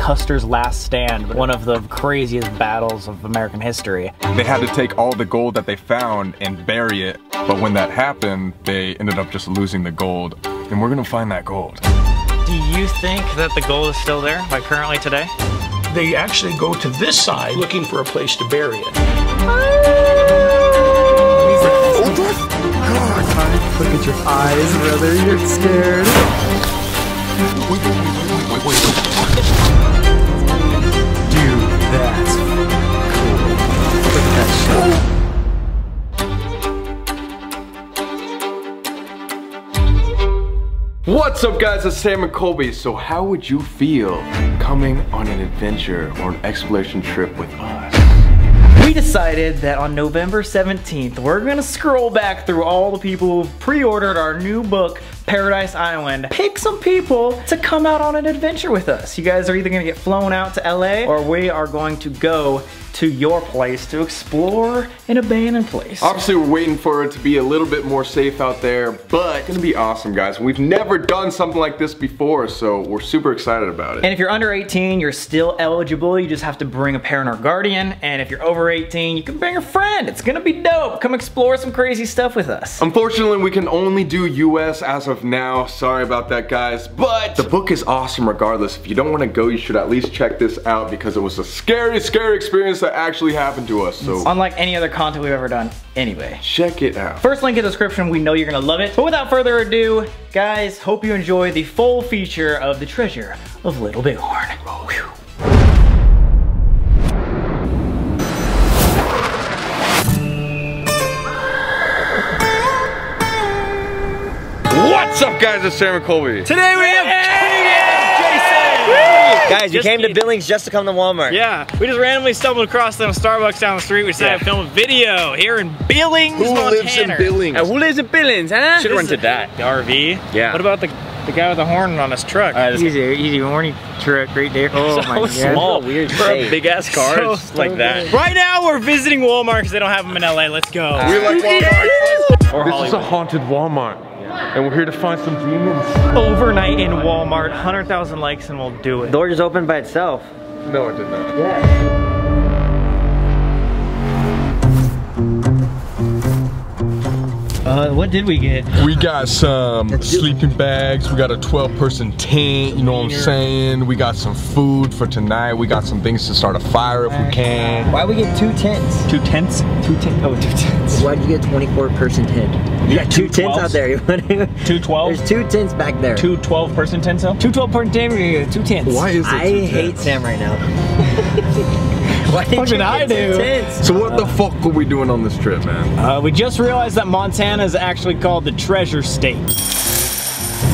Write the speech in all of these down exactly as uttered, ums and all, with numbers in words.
Custer's Last Stand, one of the craziest battles of American history. They had to take all the gold that they found and bury it, but when that happened, they ended up just losing the gold, and we're gonna find that gold. Do you think that the gold is still there, like currently today? They actually go to this side looking for a place to bury it. Oh, God. Look at your eyes, brother, you're scared. Wait, wait, wait, wait, wait, wait. That's cool. Look at that shot. What's up, guys? It's Sam and Colby. So how would you feel coming on an adventure or an exploration trip with us? We decided that on November seventeenth, we're gonna scroll back through all the people who've pre-ordered our new book, Paradise Island. Pick some people to come out on an adventure with us. You guys are either gonna get flown out to L A or we are going to go to your place to explore an abandoned place. Obviously we're waiting for it to be a little bit more safe out there, but it's gonna be awesome, guys. We've never done something like this before, so we're super excited about it. And if you're under eighteen, you're still eligible. You just have to bring a parent or guardian. And if you're over eighteen, you can bring a friend. It's gonna be dope. Come explore some crazy stuff with us. Unfortunately, we can only do U S as a of now. Sorry about that, guys, but the book is awesome regardless. If you don't want to go, you should at least check this out because it was a scary, scary experience that actually happened to us. So it's unlike any other content we've ever done anyway. Check it out. First link in the description. We know you're going to love it. But without further ado, guys, hope you enjoy the full feature of The Treasure of Little Bighorn. Oh, whew. What's up, guys? It's Sam and Colby. Today we have Kian and Jason! Woo! Guys, we just came to Billings just to come to Walmart. Yeah, we just randomly stumbled across them Starbucks down the street. We decided yeah. to film a video here in Billings, who Montana. Lives in Billings? Uh, who lives in Billings, huh? Should've rented that. The R V? Yeah. What about the, the guy with the horn on his truck? Uh, easy, easy horny truck right there. Oh so my God. Small, weird for a big ass car, so just like that. Big. Right now we're visiting Walmart because they don't have them in L A. Let's go. Uh, we like Walmart. Or this Hollywood. Is a haunted Walmart. And we're here to find some demons. Overnight in Walmart, one hundred thousand likes and we'll do it. The door just opened by itself. No, it did not. Yeah. Uh, what did we get? We got some sleeping bags. We got a twelve person tent, you know what I'm saying? We got some food for tonight. We got some things to start a fire if we can. Why'd we get two tents? Two tents? Two tents? Oh, two tents. Why'd you get a twenty-four person tent? You got two, two tents out there. Two twelve? There's two tents back there. Two twelve person tents out? Two twelve person tents. Two tents. Why is it I two hate tents? Sam right now. Why did what did I do? Tents? So what uh, the fuck were we doing on this trip, man? Uh, we just realized that Montana is actually called the Treasure State.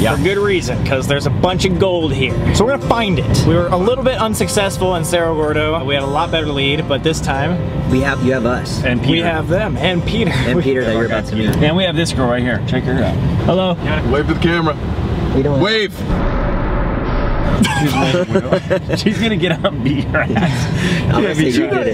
Yeah. For good reason, because there's a bunch of gold here. So we're gonna find it. We were a little bit unsuccessful in Cerro Gordo. We had a lot better lead, but this time we have you have us and Peter. We have them and Peter and Peter that you're about to meet. And we have this girl right here. Check her out. Hello. Wave to the camera. We don't wave. She's gonna get up and beat her ass.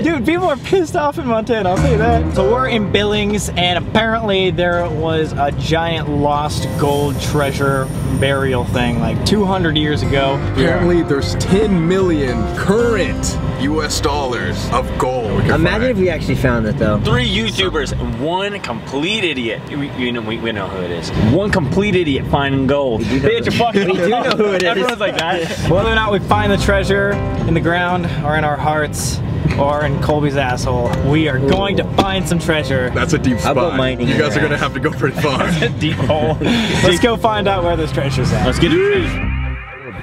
Dude, people are pissed off in Montana, I'll say that. So we're in Billings and apparently there was a giant lost gold treasure burial thing like two hundred years ago. Apparently there's ten million current U S dollars of gold. Imagine find. If we actually found it though. Three YouTubers and one complete idiot. We, you know, we, we know who it is. One complete idiot finding gold. Bitch, fucking we do know who it is. Everyone's like that. Whether or not we find the treasure in the ground or in our hearts or in Colby's asshole, we are going Ooh. To find some treasure. That's a deep spot. I'll go mining you guys are going to have to go pretty far. That's a deep hole. Let's go find out where this treasure's at. Let's get it.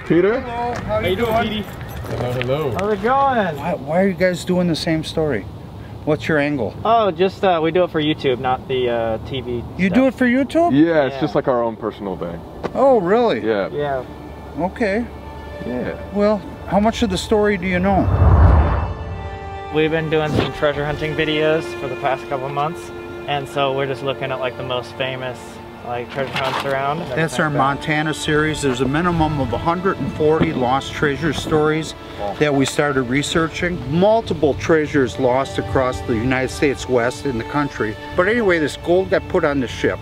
Peter? Hello, how are you, how you doing? doing? Hello, hello. How's it going? Why, why are you guys doing the same story? What's your angle? Oh, just uh, we do it for YouTube, not the uh, T V You stuff. Do it for YouTube? Yeah, it's yeah. just like our own personal thing. Oh, really? Yeah. Yeah. Okay. Yeah. Well, how much of the story do you know? We've been doing some treasure hunting videos for the past couple months, and so we're just looking at like the most famous like treasure hunts around. That's our Montana series. There's a minimum of one hundred forty lost treasure stories that we started researching. Multiple treasures lost across the United States West in the country. But anyway, this gold got put on the ship.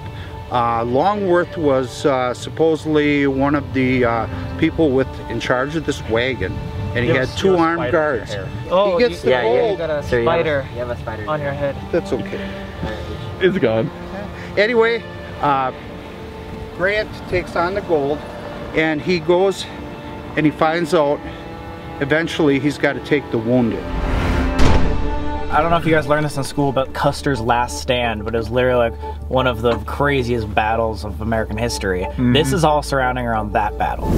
Uh, Longworth was uh, supposedly one of the uh, people with in charge of this wagon. and he had two armed guards. Oh, he gets you, yeah, yeah, you got a so spider you have a, you have a spider on your head. That's okay. It's gone. Anyway, uh, Grant takes on the gold, and he goes and he finds out eventually he's got to take the wounded. I don't know if you guys learned this in school, but Custer's Last Stand, but it was literally like one of the craziest battles of American history. Mm-hmm. This is all surrounding around that battle.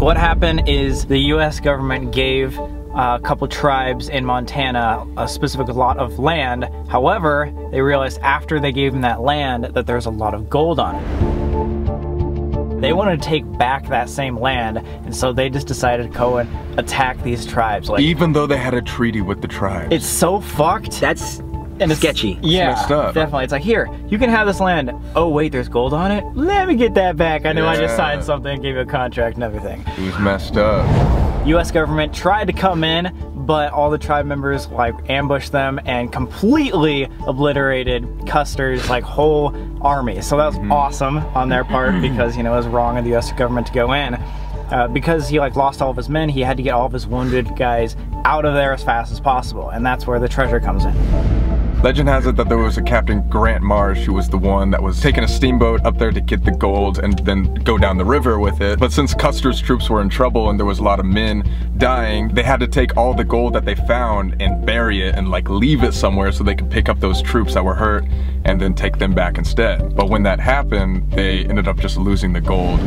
What happened is the U S government gave uh, a couple tribes in Montana a specific lot of land. However, they realized after they gave them that land that there's a lot of gold on it. They wanted to take back that same land, and so they just decided to go and attack these tribes. Like, even though they had a treaty with the tribes. It's so fucked. That's and it's sketchy. Yeah, it's messed up. Definitely. It's like, here, you can have this land. Oh wait, there's gold on it? Let me get that back. I know yeah. I just signed something, gave you a contract and everything. It was messed up. U S government tried to come in, but all the tribe members like ambushed them and completely obliterated Custer's like whole army. So that was mm-hmm. awesome on their part because, you know, it was wrong of the U S government to go in. Uh, because he like lost all of his men, he had to get all of his wounded guys out of there as fast as possible, and that's where the treasure comes in. Legend has it that there was a Captain Grant Marsh who was the one that was taking a steamboat up there to get the gold and then go down the river with it. But since Custer's troops were in trouble and there was a lot of men dying, they had to take all the gold that they found and bury it and like leave it somewhere so they could pick up those troops that were hurt and then take them back instead. But when that happened, they ended up just losing the gold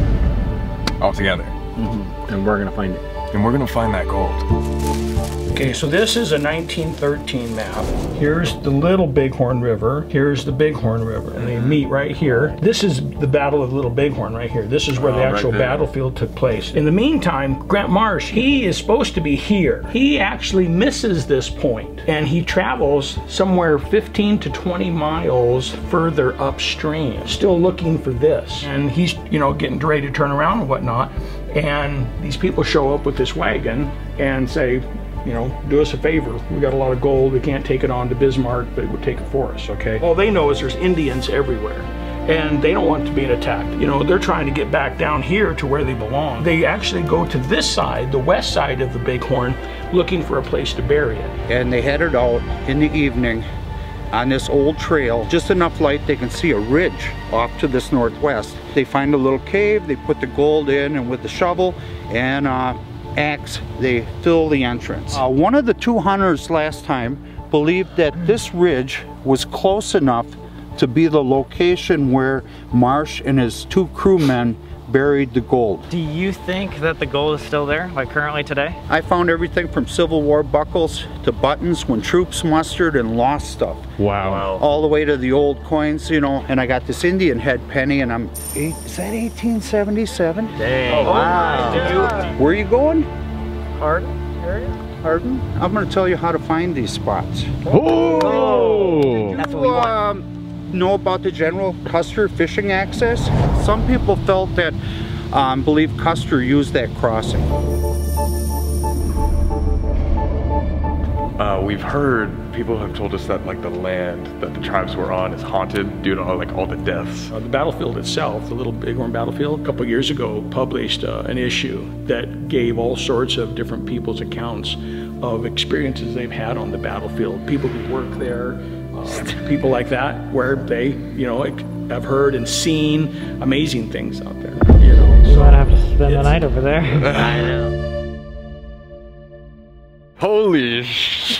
altogether. Mm-hmm. And we're gonna find it. And we're gonna find that gold. Okay, so this is a nineteen thirteen map. Here's the Little Bighorn River. Here's the Bighorn River, and they meet right here. This is the Battle of Little Bighorn right here. This is where oh, the actual right battlefield took place. In the meantime, Grant Marsh, he is supposed to be here. He actually misses this point, and he travels somewhere fifteen to twenty miles further upstream, still looking for this. And he's, you know, getting ready to turn around and whatnot, and these people show up with this wagon and say, you know, do us a favor. We got a lot of gold. We can't take it on to Bismarck, but we'll take it for us, okay? All they know is there's Indians everywhere, and they don't want to be attacked. You know, they're trying to get back down here to where they belong. They actually go to this side, the west side of the Bighorn, looking for a place to bury it. And they headed out in the evening on this old trail, just enough light they can see a ridge off to this northwest. They find a little cave, they put the gold in, and with the shovel and uh, axe, they fill the entrance. Uh, one of the two hunters last time believed that this ridge was close enough to be the location where Marsh and his two crewmen buried the gold. Do you think that the gold is still there, like currently today? I found everything from Civil War buckles to buttons when troops mustered and lost stuff. Wow. All the way to the old coins, you know, and I got this Indian head penny and I'm, eight, is that eighteen seventy-seven? Dang. Oh, wow. Where are you going? Hardin area? Hardin? I'm gonna tell you how to find these spots. Oh! Oh. That's what we want. Um, know about the General Custer fishing access? Some people felt that, um, believe Custer used that crossing. Uh, we've heard, people have told us that like the land that the tribes were on is haunted due to all, like all the deaths. Uh, the battlefield itself, the Little Bighorn battlefield, a couple years ago published uh, an issue that gave all sorts of different people's accounts of experiences they've had on the battlefield. People who work there, Uh, people like that, where they, you know, like, have heard and seen amazing things out there. You know, so might have to spend the night over there. I know. Holy sh!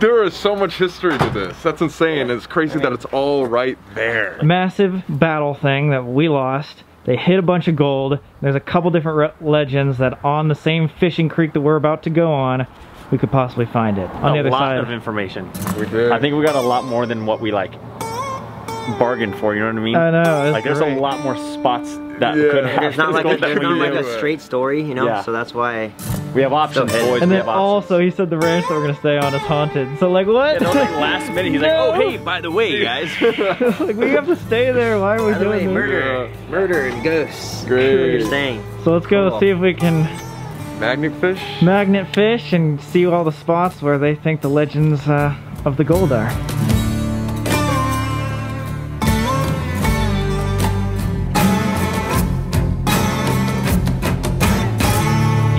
There is so much history to this. That's insane. It's crazy that it's all right there. Massive battle thing that we lost. They hit a bunch of gold. There's a couple different legends that on the same fishing creek that we're about to go on, we could possibly find it. On the other side, a lot of information. We did. I think we got a lot more than what we like bargained for, you know what I mean? I know. Like there's a lot more spots that yeah. could happen. It's not like, a, it's not like a straight story, you know? Yeah. So that's why. We have options, so, boys. And then also, he said the ranch that we're gonna stay on is haunted. So like, what? Yeah, no, like last minute, he's no. like, oh hey, by the way, guys. Like, we have to stay there. Why are we by doing way, murder, yeah. murder and ghosts. Great. What you're saying. So let's go cool. see if we can magnet fish? Magnet fish and see all the spots where they think the legends uh, of the gold are.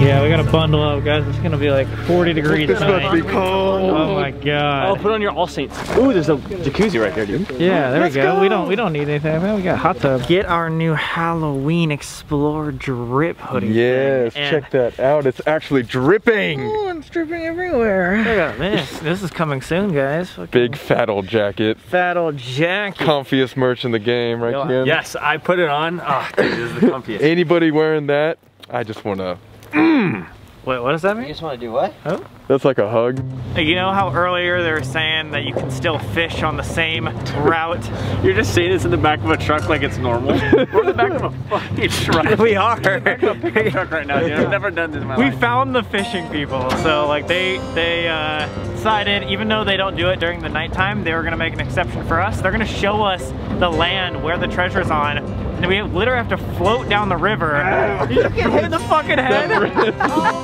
Yeah, we gotta bundle up, guys. It's gonna be like forty degrees tonight. It's about to be cold. Oh my god. Oh, put on your All Saints. Ooh, there's a jacuzzi right there, dude. Yeah, there Let's we go. go. We don't we don't need anything, man. We got a hot tub. Get our new Halloween Explorer drip hoodie. Yes, check that out. It's actually dripping. Oh, it's dripping everywhere. Look at this. This is coming soon, guys. Fucking big fat old jacket. Fat old jacket. Comfiest merch in the game, right, Kian? Yes, I put it on. Oh, dude, this is the comfiest. Anybody wearing that, I just wanna. Mm. Wait, what does that mean? You just want to do what? Oh. That's like a hug. You know how earlier they were saying that you can still fish on the same route? You're just saying this in the back of a truck like it's normal. We're in the back of a fucking truck. We are. We're in the back of a pickup truck right now, dude. I've never done this in my life. We found the fishing people. So like they they uh, decided, even though they don't do it during the nighttime, they were going to make an exception for us. They're going to show us the land where the treasure's on. And we literally have to float down the river. Did you get hit in the fucking head? Oh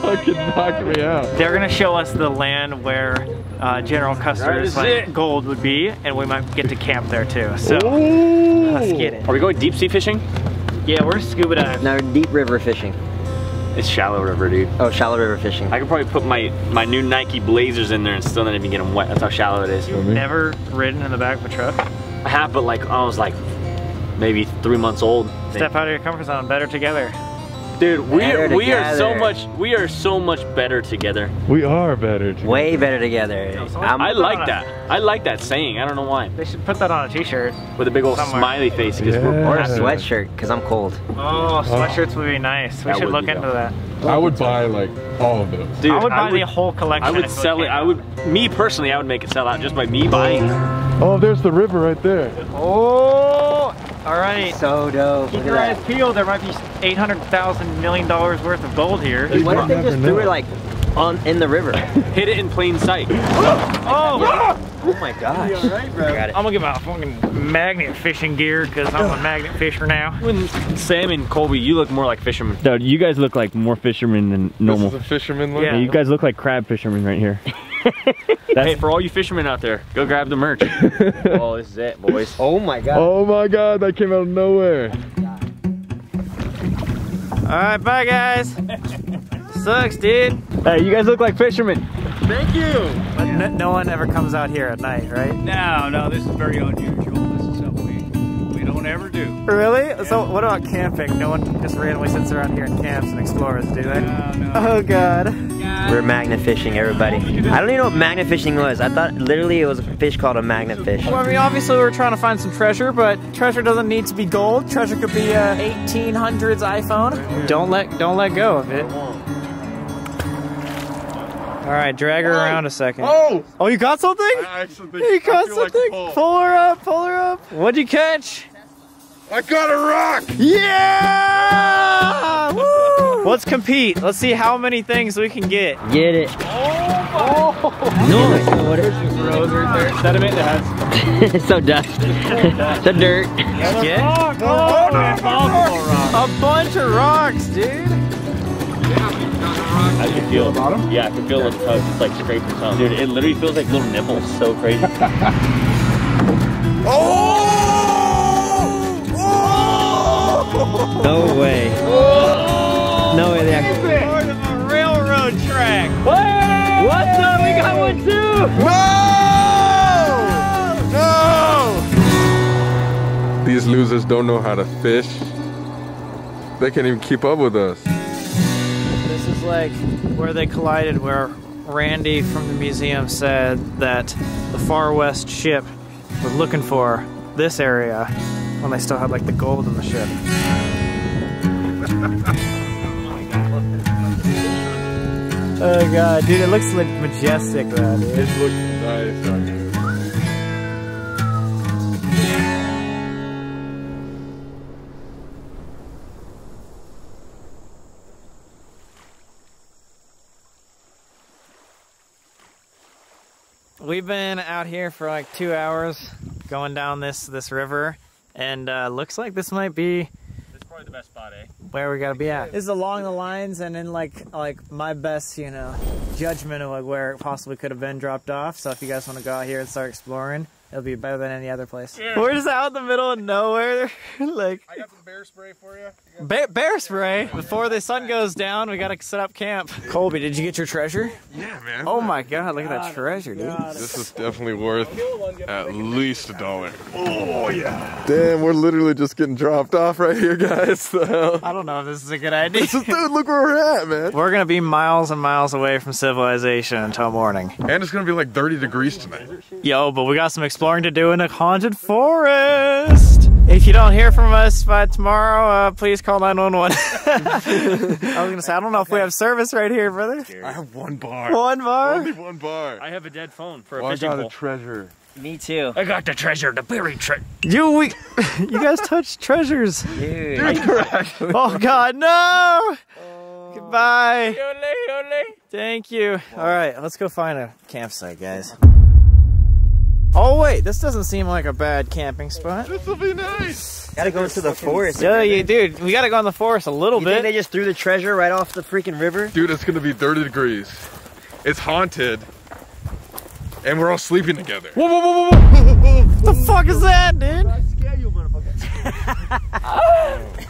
fucking knocked me out. They're going to show us the land where uh, General Custer's like, gold would be, and we might get to camp there too. So ooh, let's get it. Are we going deep sea fishing? Yeah, we're scuba diving. No, deep river fishing. It's shallow river, dude. Oh, shallow river fishing. I could probably put my my new Nike Blazers in there and still not even get them wet. That's how shallow it is. You've never ridden in the back of a truck? I have, but like I was like maybe three months old. Step out of your comfort zone. Better together. Dude, we are, we are so much we are so much better together. We are better together. Way better together. I'm, I like that. A, I like that saying. I don't know why. They should put that on a t-shirt with a big old somewhere. Smiley face because yeah. we're or a sweatshirt because I'm cold. Oh, sweatshirts would be nice. We that should look into dope. that. I would buy like all of those. Dude, I would buy I would, the whole collection. I would sell it. I would me personally, I would make it sell out just by me buying. Oh, there's the river right there. Oh. All right. So dope. Keep your eyes peeled. There might be eight hundred thousand million dollars worth of gold here. Dude, what if they just threw it like on in the river? Hit it in plain sight. Oh! Oh my gosh. You're right, bro. I got it. I'm gonna get my fucking magnet fishing gear because I'm a magnet fisher now. When Sam and Colby, you look more like fishermen. No, you guys look like more fishermen than normal. This is a fisherman look? Yeah, you guys look like crab fishermen right here. That's hey, for all you fishermen out there, go grab the merch. Oh, this is it, boys. Oh my god. Oh my god, that came out of nowhere. Alright, bye guys. Sucks, dude. Hey, you guys look like fishermen. Thank you. But yeah. no, no one ever comes out here at night, right? No, no, this is very unusual. This is something we, we don't ever do. Really? Yeah. So what about camping? No one just randomly sits around here and camps and explores, do they? No, no. Oh god. god. We're magnet fishing, everybody. I don't even know what magnet fishing was. I thought literally it was a fish called a magnet fish. Well, I mean, obviously we're trying to find some treasure, but treasure doesn't need to be gold. Treasure could be a eighteen hundreds iPhone. Don't let don't let go of it. All right, drag her oh. around a second. Oh! Oh, you got something? I actually think you caught something? Like pull. pull her up, pull her up. What'd you catch? I got a rock! Yeah! Woo! Let's compete. Let's see how many things we can get. Get it. Oh! oh. No! What is this rose right there? Sediment that has. It's so dust. The dirt. Get it? Oh, oh, no, a bunch of rocks, dude. I can feel the bottom? Yeah, I can feel yeah. the tug just like scraping something. Dude, it literally feels like little nipples. So crazy. Oh! Oh! No way. Oh! No way they actually. Part of a railroad track. What? What's up? We got one too. No! No! These losers don't know how to fish. They can't even keep up with us. This is like where they collided, where Randy from the museum said that the Far West ship was looking for this area when they still had like the gold in the ship. Oh god, dude, it looks like majestic though, dude. It looks nice on you. We've been out here for like two hours going down this this river, and uh, looks like this might be That's probably the best spot, eh? Where we gotta be at. This is along the lines and in like like my best, you know, judgment of like where it possibly could have been dropped off. So if you guys want to go out here and start exploring, it'll be better than any other place. Yeah. We're just out in the middle of nowhere. Like I got some bear spray for you. Bear, bear spray before the sun goes down. We gotta set up camp. Colby, did you get your treasure? Yeah, man. Oh my God, look at that treasure, dude. This is definitely worth at least a dollar. Oh yeah. Damn, we're literally just getting dropped off right here, guys. So. I don't know if this is a good idea. This is, dude, look where we're at, man. We're gonna be miles and miles away from civilization until morning. And it's gonna be like thirty degrees tonight. Yo, but we got some exploring to do in a haunted forest. If you don't hear from us by tomorrow, uh, please call nine one one. I was gonna say, I don't know if we have service right here, brother. I have one bar. One bar? Only one bar. I have a dead phone for a fishing pole. I got a treasure. Me too. I got the treasure, the buried treasure. You, we, you guys touched treasures. Dude. Oh God, no! Uh, Goodbye. Ole, ole. Thank you. Wow. All right, let's go find a campsite, guys. Oh wait, this doesn't seem like a bad camping spot. This will be nice. Gotta go into the forest. Yeah, you, dude, we gotta go in the forest a little you bit. Think they just threw the treasure right off the freaking river? Dude, it's gonna be thirty degrees. It's haunted. And we're all sleeping together. Whoa, whoa, whoa, whoa, whoa. What the fuck is that, dude? I scare you, motherfucker.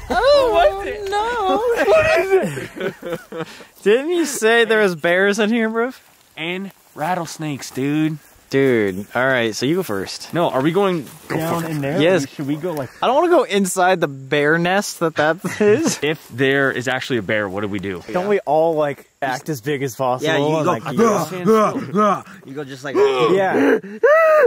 Oh, what is it? No. What is it? Didn't you say there was bears in here, bro? And rattlesnakes, dude. Dude, all right, so you go first. No, are we going go down in there? Yes. Should we go like... I don't want to go inside the bear nest that that is. If there is actually a bear, what do we do? Don't yeah. we all like act as big as possible? Yeah, you go, like, you go, you go just like... Yeah.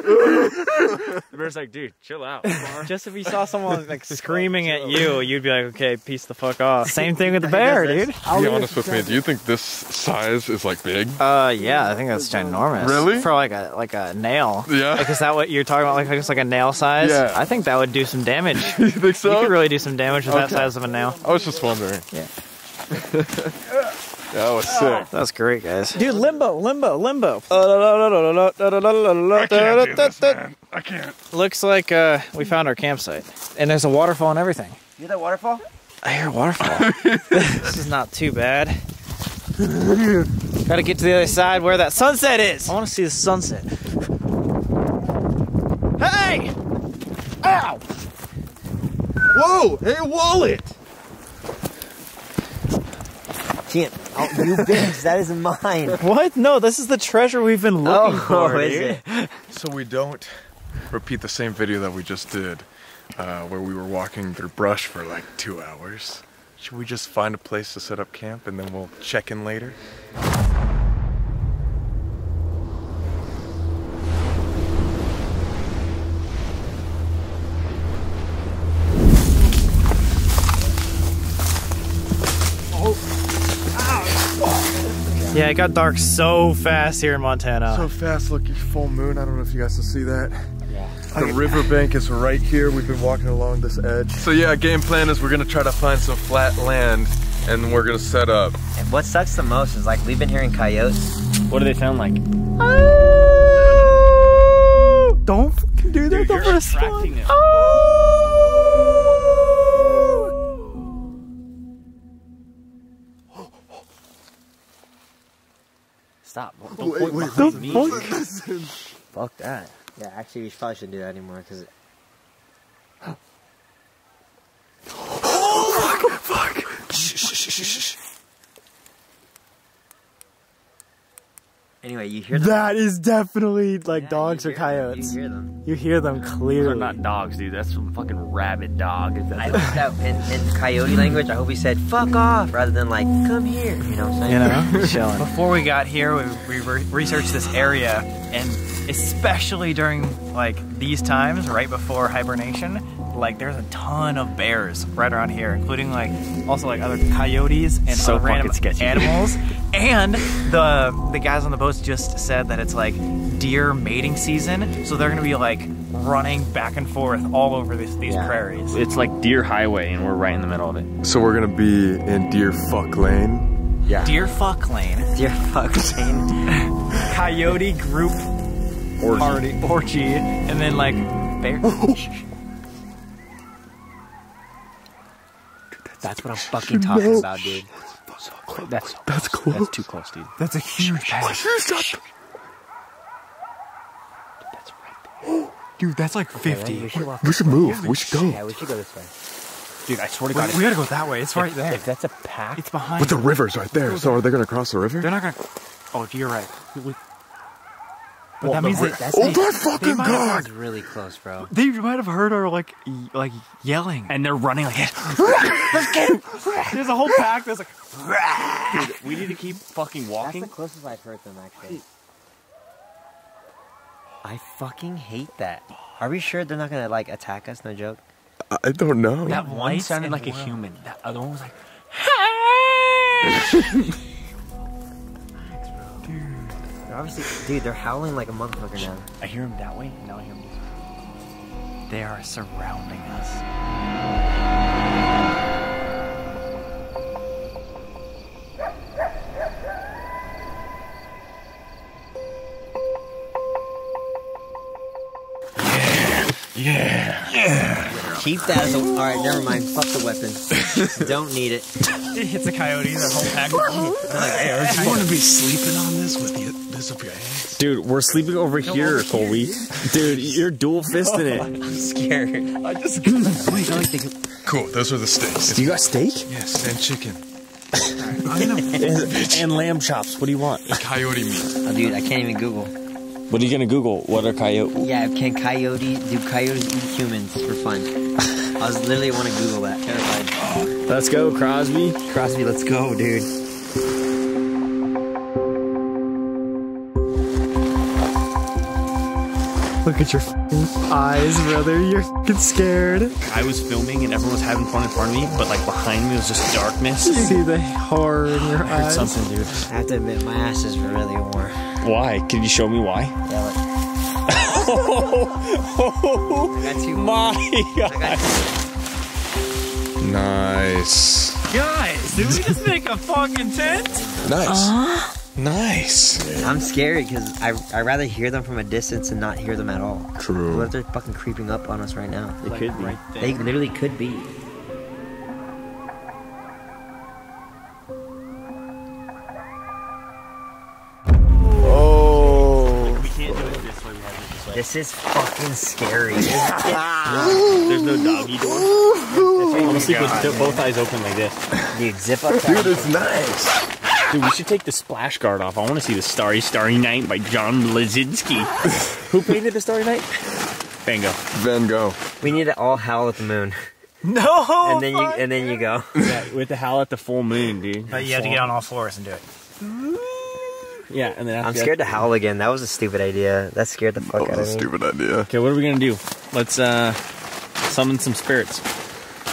The bear's like, dude, chill out. Just if you saw someone like screaming at you, you'd be like, okay, peace the fuck off. Same thing with the bear, dude. I'll be honest with me, do you think this size is like big? Uh, yeah, I think that's ginormous. Really? For like a... Like a nail. Yeah. Like, is that what you're talking about? Like just like a nail size? Yeah. I think that would do some damage. You think so? You could really do some damage with okay. that size of a nail. I was just wondering. Yeah. That was sick. That's great, guys. Dude, limbo, limbo, limbo. I can't do this, man. I can't. Looks like uh, we found our campsite. And there's a waterfall and everything. You hear that waterfall? I hear a waterfall. This is not too bad. Gotta get to the other side where that sunset is. I want to see the sunset. Hey! Ow! Whoa! Hey, wallet! Can't outdo this. That isn't mine. What? No, this is the treasure we've been looking oh, for. Is it? So we don't repeat the same video that we just did, uh, where we were walking through brush for like two hours. Should we just find a place to set up camp and then we'll check in later? Yeah, it got dark so fast here in Montana. So fast, look, it's full moon. I don't know if you guys can see that. Yeah. The riverbank is right here. We've been walking along this edge. So yeah, our game plan is we're gonna try to find some flat land and we're gonna set up. And what sucks the most is like, we've been hearing coyotes. What do they sound like? Oh, don't fucking do that. Dude, the first one. Stop. Don't wait, wait, don't me. Fuck. Fuck that. Yeah, actually, we probably shouldn't do that anymore, because it... Oh, fuck! Fuck! Shh, shh, shh, shh. Anyway, you hear them? That is definitely, like, yeah, dogs or coyotes. Them. You hear them. You hear them clearly. Those are not dogs, dude. That's some fucking rabid dog. I hope that in, in coyote language, I hope we said, fuck off, rather than, like, come here. You know what I'm saying? You know? Before we got here, we, we re researched this area, and especially during, like, these times, right before hibernation, like, there's a ton of bears right around here, including, like, also, like, other coyotes and so other random sketchy animals. And the the guys on the boats just said that it's like deer mating season, so they're gonna be like running back and forth all over this, these yeah. prairies. It's like deer highway and we're right in the middle of it. So we're gonna be in deer fuck lane? Yeah. Deer fuck lane. Deer fuck lane. Coyote group orgy. Party, orgy. And then like bear. That's what I'm fucking talking no. about, dude. So close. That's, so that's close. close. That's too close, dude. That's a huge pass. Dude, that's right there. Dude, that's like okay, fifty. We should, we should move. We should go. Yeah, we should go this way. Dude, I swear to God. We, we gotta go that way. It's if, right there. If that's a pack. It's behind. But the river's right there. So are they gonna cross the river? They're not gonna. Oh, you're right. We, we, but well, that means that that's. Oh my fucking God! That's really close, bro. They might have heard her like, like yelling, and they're running like. There's a whole pack that's like. Dude, we need to keep fucking walking. That's the closest I've heard them actually. I fucking hate that. Are we sure they're not gonna like attack us? No joke. I don't know. That one sounded like a human. That other one was like. Obviously, dude, they're howling like a motherfucker now. I hear them that way, and now I hear them this way. They are surrounding us. Yeah, yeah, yeah. Keep that as a. All right, never mind. Fuck the weapon. Don't need it. It hits a coyote. The whole pack. I want to be sleeping on this with you. Dude, we're sleeping over no, here, Colby. Dude, you're dual fisting it. I'm scared. I just cool, those are the steaks. You got steak? Yes, and chicken. and, and lamb chops. What do you want? Coyote meat. Oh, dude, I can't even Google. What are you gonna Google? What are coyotes? Yeah, can coyote do coyotes eat humans for fun? I was literally want to Google that. Terrified. Oh. Let's go, Crosby. Crosby, let's go, dude. Look at your eyes, brother. You're scared. I was filming and everyone was having fun in front of me, but like behind me was just darkness. You see the horror in your eyes. I heard something, dude. I have to admit, my ass is really warm. Why? Can you show me why? Yeah, look. Oh, I got you. My God. I got you. Nice. Guys, did we just make a fucking tent? Nice. Uh-huh. Nice. I'm scared because I I rather hear them from a distance and not hear them at all. True. What if they're fucking creeping up on us right now? They like, could be. Right they literally could be. Oh. Like, we can't do it this way. We have to do it this way. This is fucking scary. There's no doggy door. I'm gonna sleep with both eyes open like this. Dude, zip up. Dude, it's nice. Dude, we should take the splash guard off. I want to see the Starry, Starry Night by John Blazidski. Who painted the Starry Night? Van Gogh. Van Gogh. We need to all howl at the moon. No! And then you and then you go. Yeah, we have to howl at the full moon, dude. But you have to get on all fours and do it. Yeah, and then I'm scared to howl again. That was a stupid idea. That scared the fuck out of me. That was a stupid idea. Okay, what are we gonna do? Let's uh, summon some spirits.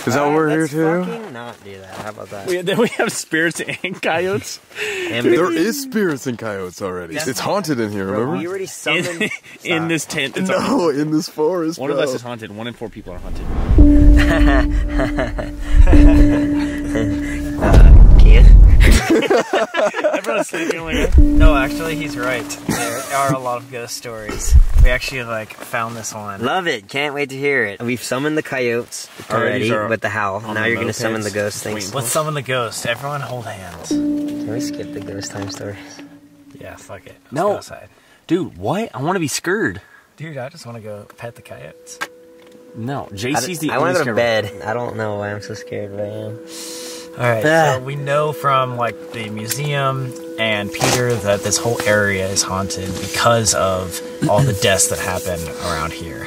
Is that what we're here to? Fucking not do that. How about that? We, then we have spirits and coyotes. And there is spirits and coyotes already. That's it's haunted in here. Bro, remember? We already summoned in, in this tent. It's no, haunted. In this forest. One bro. Of us is haunted. One in four people are haunted. uh, Kian. Everyone's sleeping later. No, actually, he's right. There are a lot of ghost stories. We actually like found this one. Love it! Can't wait to hear it. We've summoned the coyotes already with the howl. Now you're gonna summon the ghost things. Let's summon the ghost. Everyone, hold hands. Can we skip the ghost time stories? Yeah, fuck it. Let's go outside. Dude, what? I want to be scared. Dude, I just want to go pet the coyotes. No, J C's the only scared one. I want to go to bed. I don't know why I'm so scared, but I am. All right, so we know from like the museum and Peter that this whole area is haunted because of all the deaths that happen around here.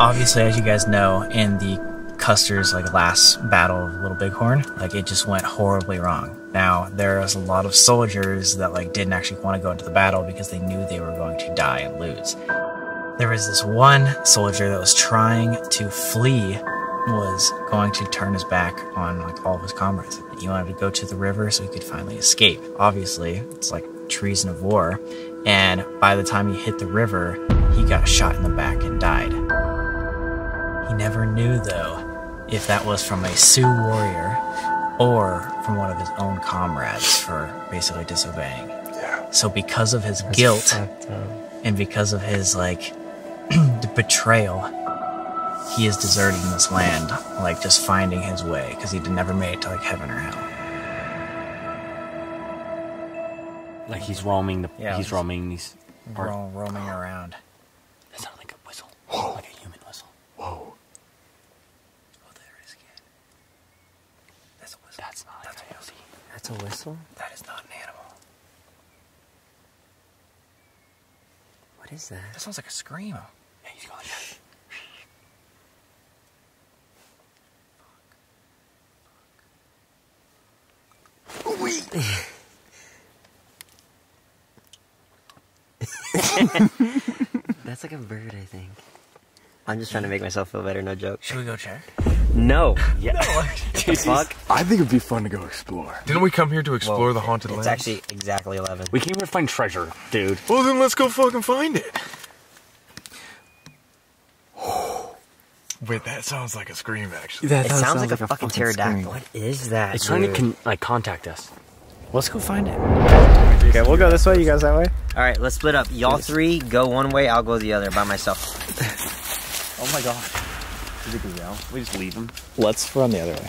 Obviously, as you guys know, in the Custer's like last battle of Little Bighorn, like it just went horribly wrong. Now, there was a lot of soldiers that like didn't actually want to go into the battle because they knew they were going to die and lose. There was this one soldier that was trying to flee, was going to turn his back on like all of his comrades. He wanted to go to the river so he could finally escape. Obviously, it's like treason of war, and by the time he hit the river, he got shot in the back and died. He never knew though if that was from a Sioux warrior or from one of his own comrades for basically disobeying. Yeah. So because of his That's guilt and because of his like betrayal, he is deserting this land, like just finding his way, because he never made it to like heaven or hell. Like he's roaming the, yeah, he's roaming these, ro ro roaming around. That sounded like a whistle, Whoa. Like a human whistle. Whoa! Oh, there. That's a whistle? That is not an animal. What is that? That sounds like a scream. Yeah, he's going down. That's like a bird, I think. I'm just trying to make myself feel better, no joke. Should we go check? No. Yeah. No. Dude, fuck? I think it'd be fun to go explore. Didn't we come here to explore well, the haunted land? It's lands? Actually exactly eleven. We came here to find treasure, dude. Well, then let's go fucking find it. Wait, that sounds like a scream, actually. That it sounds, sounds like, like a, a fucking pterodactyl. What is that, It's dude? trying to con like contact us. Let's go find it. Okay, we'll go this way, you guys that way. All right, let's split up. Y'all three go one way, I'll go the other by myself. Oh my god. Did it go down? We just leave him. Let's run the other way.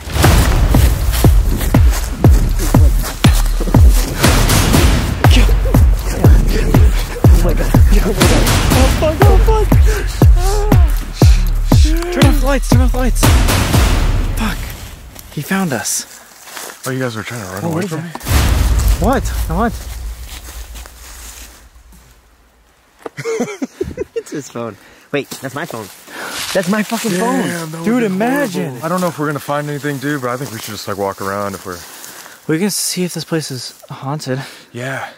Oh my god. Oh fuck, oh fuck. Turn off the lights, turn off the lights. Fuck. He found us. Oh, you guys were trying to run oh, away from me? What? What? It's his phone. Wait, that's my phone. That's my fucking Damn, phone. Dude, imagine. Horrible. I don't know if we're going to find anything, dude, but I think we should just like walk around if we're... We can see if this place is haunted. Yeah.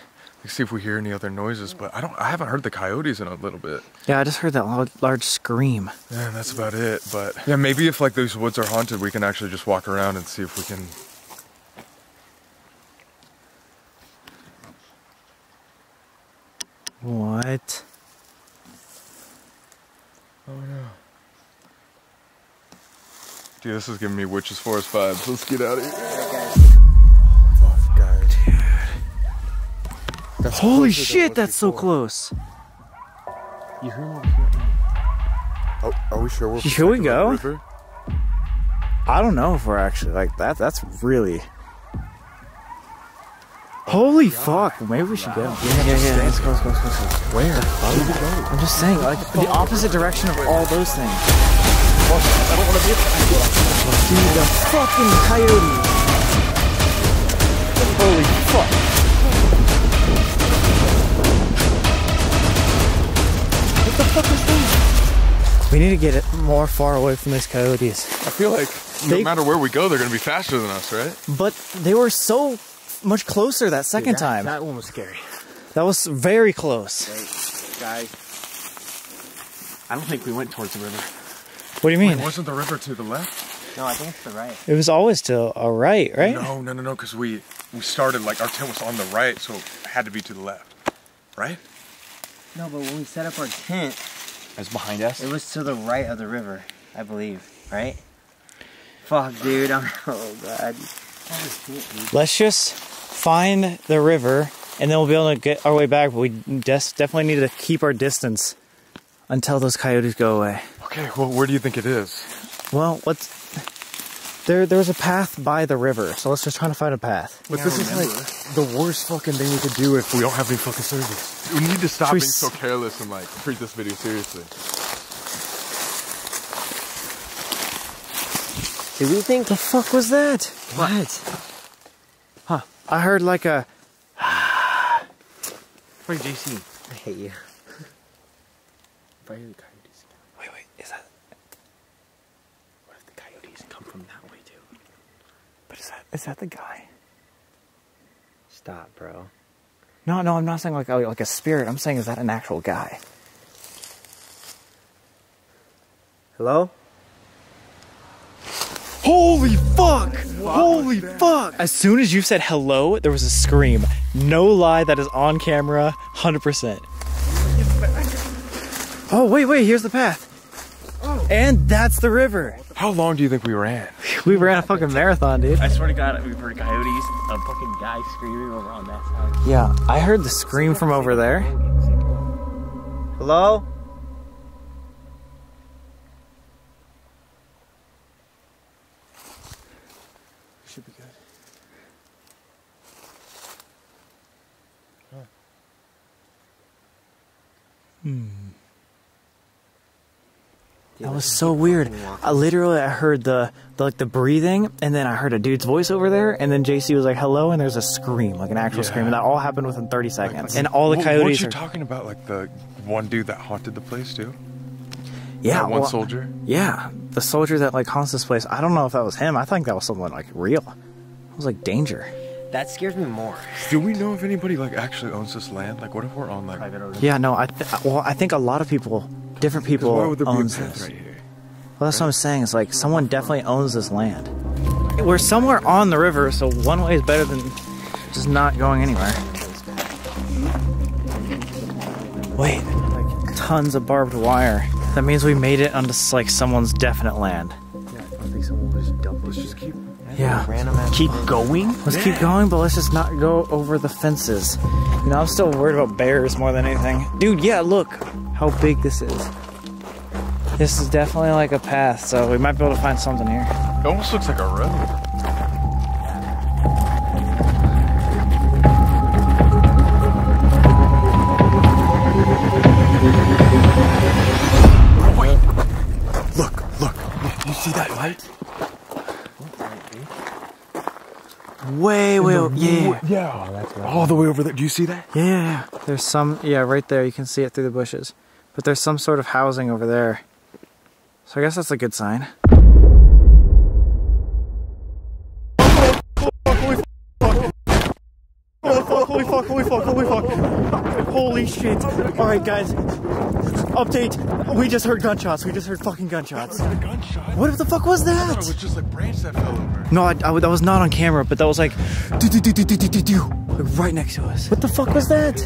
Let's see if we hear any other noises, but I don't. I haven't heard the coyotes in a little bit. Yeah, I just heard that loud, large scream. Yeah, that's about it, but... Yeah, maybe if like those woods are haunted, we can actually just walk around and see if we can... What? Oh no. Dude, this is giving me Witch's Forest vibes. Let's get out of here. Oh, fuck, guys. Dude. That's Holy shit, that's so close. You hear me? Oh, are we sure we're Here we go? River? I don't know if we're actually like that. That's really. Holy God. Fuck, maybe we should wow. go. Yeah, yeah, yeah, let's go, let's go, let's go. Where? I'm just saying, like, the opposite direction of all those things. I don't want to be Dude, the fucking coyote. Holy fuck. What the fuck is this? We need to get it more far away from these coyotes. I feel like they, no matter where we go, they're going to be faster than us, right? But they were so... much closer that second Dude, that, time. That one was scary. That was very close. Wait, guys, I don't think we went towards the river. What do you mean? Wait, wasn't the river to the left? No, I think it's the right. It was always to a right, right? No, no, no, no, because we, we started, like, our tent was on the right, so it had to be to the left. Right? No, but when we set up our tent... It was behind us? It was to the right of the river, I believe. Right? Fuck, dude. I'm, oh, God. Let's just find the river, and then we'll be able to get our way back, but we definitely need to keep our distance until those coyotes go away. Okay, well, where do you think it is? Well, let's... There, there was a path by the river, so let's just try to find a path. But yeah, this is like the worst fucking thing we could do if we don't have any fucking service. We need to stop being so careless and, like, treat this video seriously. Do we think the fuck was that? What? what? Huh? I heard like a. Where's J C? I hate you. If I hear the coyotes. Wait, wait, is that? What if the coyotes come from that way too? But is that is that the guy? Stop, bro. No, no, I'm not saying like like a spirit. I'm saying is that an actual guy? Hello. Holy fuck! Holy fuck! As soon as you said hello, there was a scream. No lie, that is on camera, one hundred percent. Oh, wait, wait, here's the path. And that's the river. How long do you think we ran? We ran a fucking marathon, dude. I swear to God, we've heard coyotes, a fucking guy screaming over on that side. Yeah, I heard the scream from over there. Hello? Hmm. That was so weird. I literally, I heard the, the like the breathing, and then I heard a dude's voice over there, and then J C was like, "Hello," and there's a scream, like an actual yeah. scream, and that all happened within thirty seconds. Like, like, and all the coyotes. What you're talking about, like the one dude that haunted the place too. Yeah, that one well, soldier. Yeah, the soldier that like haunts this place. I don't know if that was him. I think that was someone like real. It was like danger. That scares me more. Do we know if anybody like actually owns this land? Like, what if we're on like? Yeah, no. I th well, I think a lot of people. Different people owns this. Right here? Well, that's right? What I'm saying. It's like someone definitely owns this land. We're somewhere on the river, so one way is better than just not going anywhere. Wait, like tons of barbed wire. That means we made it onto like someone's definite land. Yeah, I think someone will just dump us. Just keep. Yeah, keep going. Let's yeah. keep going, but let's just not go over the fences. You know, I'm still worried about bears more than anything, dude. Yeah, look how big this is. This is definitely like a path, so we might be able to find something here. It almost looks like a road. Oh, wait. Look, look, look. You see that light? Way, way, the, yeah, yeah, oh, that's right. All the way over there. Do you see that? Yeah, there's some, yeah, right there. You can see it through the bushes, but there's some sort of housing over there. So I guess that's a good sign. Holy fuck! Holy fuck! Holy fuck! Holy fuck! Holy shit! All right, guys. Update. We just heard gunshots. We just heard fucking gunshots. I heard a gunshot. What the fuck was that? I thought it was just like branch that fell over. No, I, I, that was not on camera, but that was like, do, do, do, do, do, do, do, like right next to us. What the fuck was that?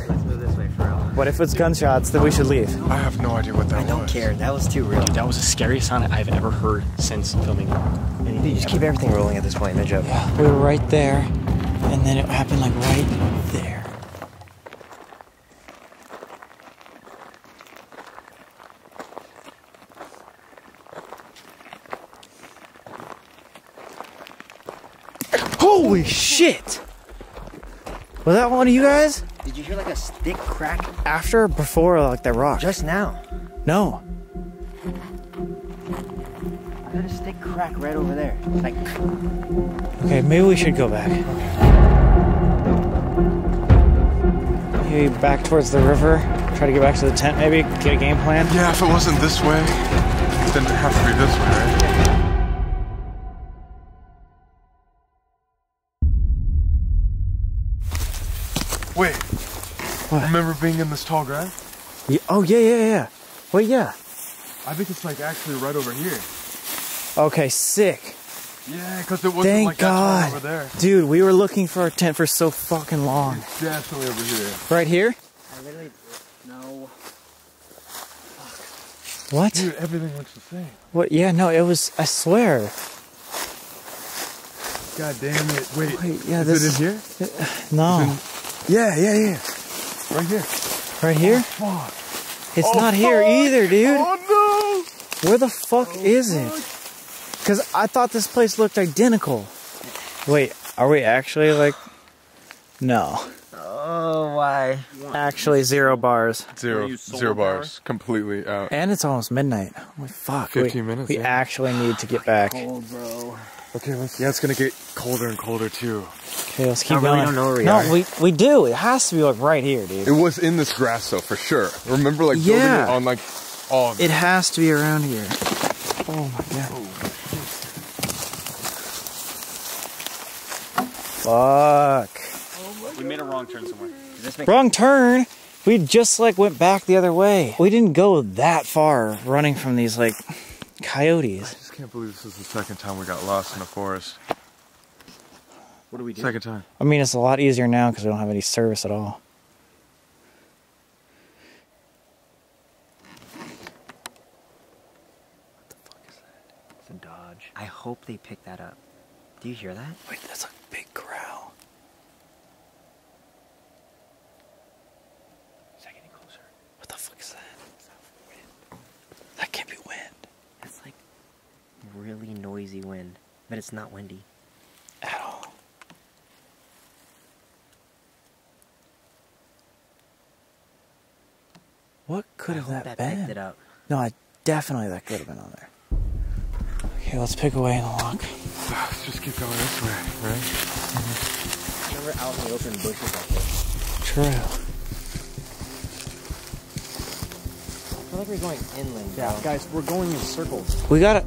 What if it's gunshots? Then we should leave. I have no idea what that was. I don't was. care. That was too real. Dude, that was the scariest sound I've ever heard since filming. Dude, you just keep everything rolling at this point. No joke. Yeah, we were right there, and then it happened like right there. Holy shit! Was that one of you guys? Did you hear like a stick crack? After or before like that rock? Just now. No. I heard a stick crack right over there. Like. Okay, maybe we should go back. Maybe back towards the river. Try to get back to the tent maybe, get a game plan. Yeah, if it wasn't this way, then it'd have to be this way, right? Wait, what? Remember being in this tall grass? Yeah, oh, yeah, yeah, yeah. Wait, yeah. I think it's like actually right over here. Okay, sick. Yeah, because it wasn't Thank like God. that over there. Dude, we were looking for our tent for so fucking long. It's definitely over here. Right here? I literally, no. Fuck. What? Dude, everything looks the same. What? Yeah, no, it was, I swear. God damn it. Wait, Wait yeah, is this, it in here? It, no. Yeah, yeah, yeah. Right here. Right here? Oh, fuck. It's oh, not fuck. here either, dude. Oh, no. Where the fuck oh, is fuck. it? Because I thought this place looked identical. Wait, are we actually like... No. Oh, why? Actually, zero bars. Zero. Zero bars. Power? Completely out. And it's almost midnight. Oh, fuck. fifteen we, minutes. We yeah. actually need to get back. Cold, bro. Okay, let's, yeah, it's gonna get colder and colder too. Okay, let's keep I going. Really don't know where we no, are. we we do. It has to be like right here, dude. It was in this grass though, for sure. Remember, like building yeah. it on like all. Of it has to be around here. Oh my god. Oh. Fuck. Oh we made a wrong turn somewhere. Does this make wrong turn. We just like went back the other way. We didn't go that far running from these like coyotes. I just can't believe this is the second time we got lost in the forest. What do we do? Second time. I mean, it's a lot easier now because we don't have any service at all. What the fuck is that? It's a Dodge. I hope they pick that up. Do you hear that? Wait, that's a big growl. Is that getting closer? What the fuck is that? Is that wind? That can't be wind. That's like really noisy wind, but it's not windy. At all. What could I have that been? Picked it up. No, I definitely that could have been on there. Okay, let's pick away in the lock. Let's just keep going this way, right? Mm-hmm. Never out in the open bushes like this. True. I feel like we're going inland. Yeah, now. Guys, we're going in circles. We gotta.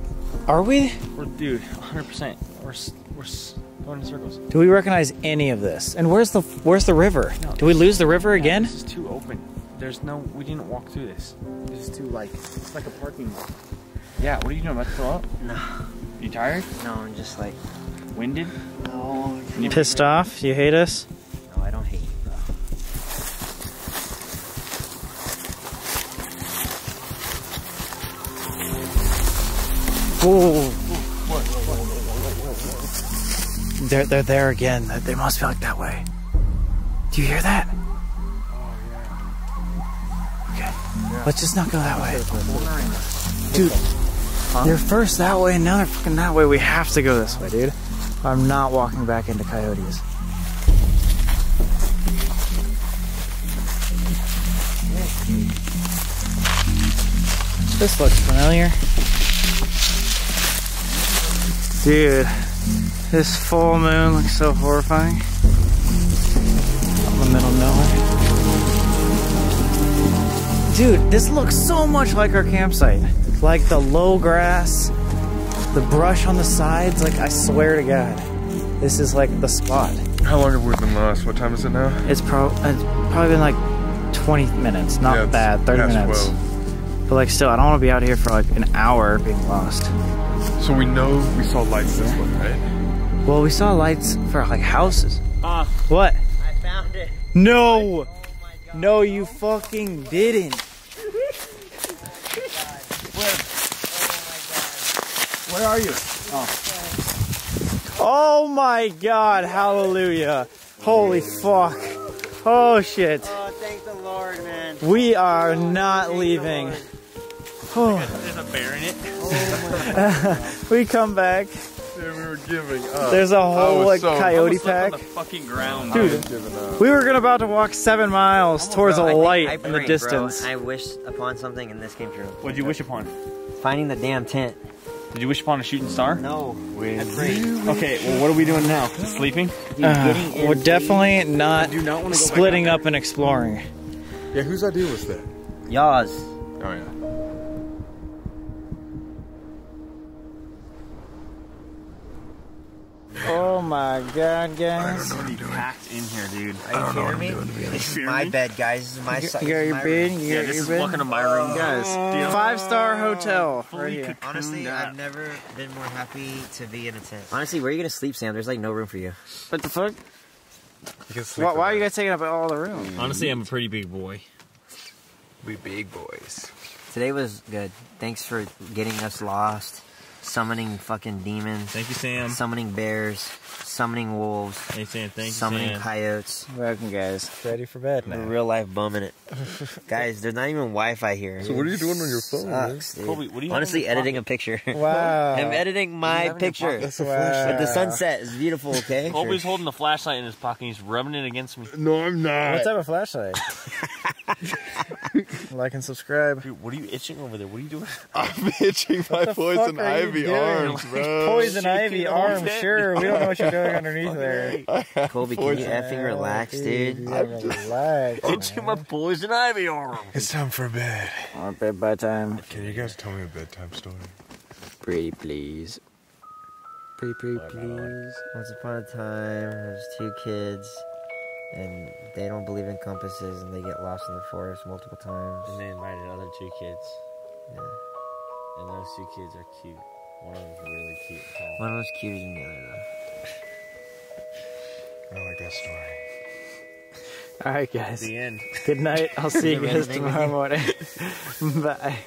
Are we? We're, dude, one hundred percent. We're we're going in circles. Do we recognize any of this? And where's the where's the river? No, do we lose the river yeah, again? This is too open. There's no. We didn't walk through this. This is too like. It's like a parking lot. Yeah. What are you doing? About to throw up? No. You tired? No, I'm just like winded. No. You pissed me off? You hate us? No, I don't hate you, bro. Whoa. What, what, what, what, what, what? They're they're there again. They must be like that way. Do you hear that? Oh yeah. Okay. Yeah. Let's just not go that way. Dude. Huh? They're first that way, and now they're fucking that way. We have to go this way, dude. I'm not walking back into coyotes. This looks familiar. Dude, this full moon looks so horrifying. Out in the middle of nowhere. Dude, this looks so much like our campsite. Like the low grass, the brush on the sides, like I swear to God, this is like the spot. How long have we been lost? What time is it now? It's, pro it's probably been like twenty minutes, not yeah, bad, thirty minutes. twelve. But like still, I don't want to be out here for like an hour being lost. So we know we saw lights yeah. this one, right? Well, we saw lights for like houses. Uh, what? I found it. No! Oh my God. No, you fucking didn't. Where are you? Oh. Oh my God, hallelujah. Holy fuck. Oh shit. Oh, thank the Lord, man. We are oh, not leaving. The oh. There's a bear in it. Oh my God. We come back. Dude, we were giving up. There's a whole like so, coyote pack. On the fucking ground. Dude, we were gonna about to walk seven miles towards bro, a light I I prayed, in the distance. Bro. I wished upon something and this came true. What'd you wish upon? Finding the damn tent. Did you wish upon a shooting star? No. Wait. I prayed. Okay, well, what are we doing now? Sleeping? Uh, we're definitely not, not splitting up and exploring. Yeah, whose idea was that? Yas. Oh, yeah. Oh, my God, guys. I don't know what I'm doing. Packed in here, dude. Are you I don't know what I'm me? doing. This is my bed, guys. This is my side. You got your bed? You got yeah, your this is bed? Walking to my room, guys. Uh, Five-star hotel. Right here. Honestly, that. I've never been more happy to be in a tent. Honestly, where are you going to sleep, Sam? There's, like, no room for you. What the fuck? Why, why are you guys taking up all the room? Honestly, I'm a pretty big boy. We big boys. Today was good. Thanks for getting us lost. Summoning fucking demons. Thank you, Sam. Summoning bears. Summoning wolves. Hey, Sam, thank you, Summoning Sam. coyotes. Welcome, guys. Ready for bed now. Real life bumming it. Guys, there's not even Wi-Fi here. So what are you doing on your phone? Sucks, dude. Colby, what are you Honestly, editing a picture. Wow. I'm editing my picture. That's a flashlight. But the sunset is beautiful, okay? Colby's holding the flashlight in his pocket. He's rubbing it against me. No, I'm not. What type of flashlight? Like and subscribe. Dude, what are you itching over there? What are you doing? I'm itching my poison ivy arms, bro. Poison ivy arms, sure. We don't know what you're doing underneath there. Colby, can you effing relax, dude? I'm relaxed. Itching my poison ivy arms. It's time for bed. Or bed by time. Can you guys tell me a bedtime story? Pretty please. Pretty, pretty please. Once upon a time, there's two kids. And they don't believe in compasses, and they get lost in the forest multiple times. And they invited other two kids. Yeah. And those two kids are cute. One of them's really cute. Tall. One of them's cuter than the other, though. I like that story. All right, guys. The end. Good night. I'll see you guys tomorrow morning. Bye.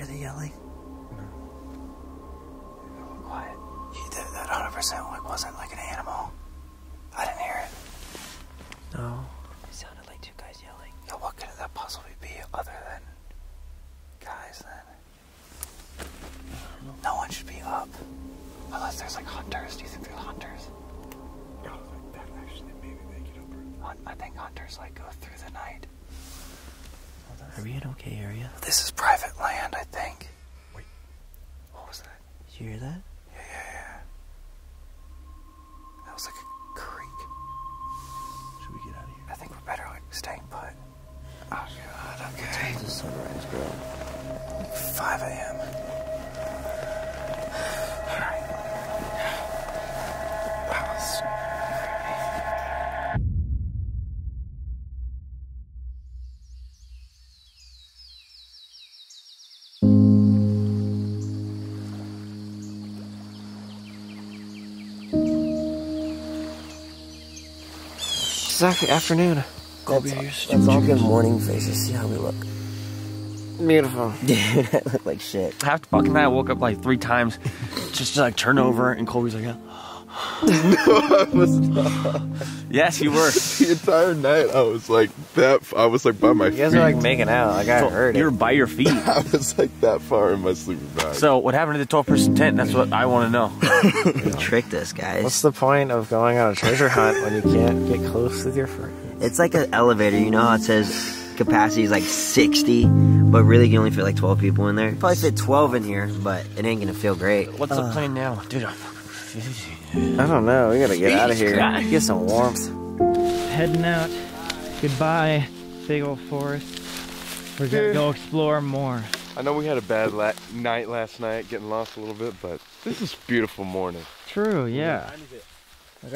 hear the yelling? No. It was quiet. You, that, that one hundred percent like wasn't like an animal. I didn't hear it. No. It sounded like two guys yelling. Now what could that possibly be other than guys then? I don't know. No one should be up. Unless there's like hunters. Do you think there's hunters? No, like that actually maybe they get up. I think hunters like go through the night. Are we in an okay area? This is private land, I think. Wait. What was that? Did you hear that? Yeah, yeah, yeah. That was like a creek. Should we get out of here? I think we're better like staying put. Oh, God, okay. What time does the sunrise, bro? five A M Alright. That was... Exactly, afternoon. Colby, that's, that's all good morning faces. See how we look. Beautiful. Dude, I look like shit. Half the fucking night, I woke up like three times just to like turn over, and Colby's like, oh. No, I was not. Yes, you were. The entire night, I was like that. I was like by my you feet. You guys were like making out. Like I so heard you it. You were by your feet. I was like that far in my sleeping bag. So, what happened to the twelve person tent? That's what I want to know. You tricked us, guys. What's the point of going on a treasure hunt when you can't get close with your friends? It's like an elevator. You know how it says capacity is like sixty, but really you can only fit like twelve people in there? Probably fit twelve in here, but it ain't gonna feel great. What's uh, the plan now? Dude, I'm I don't know. We gotta get out of here. Get some warmth. Heading out. Goodbye, big old forest. We're gonna go explore more. I know we had a bad la night last night, getting lost a little bit, but this is a beautiful morning. True, yeah.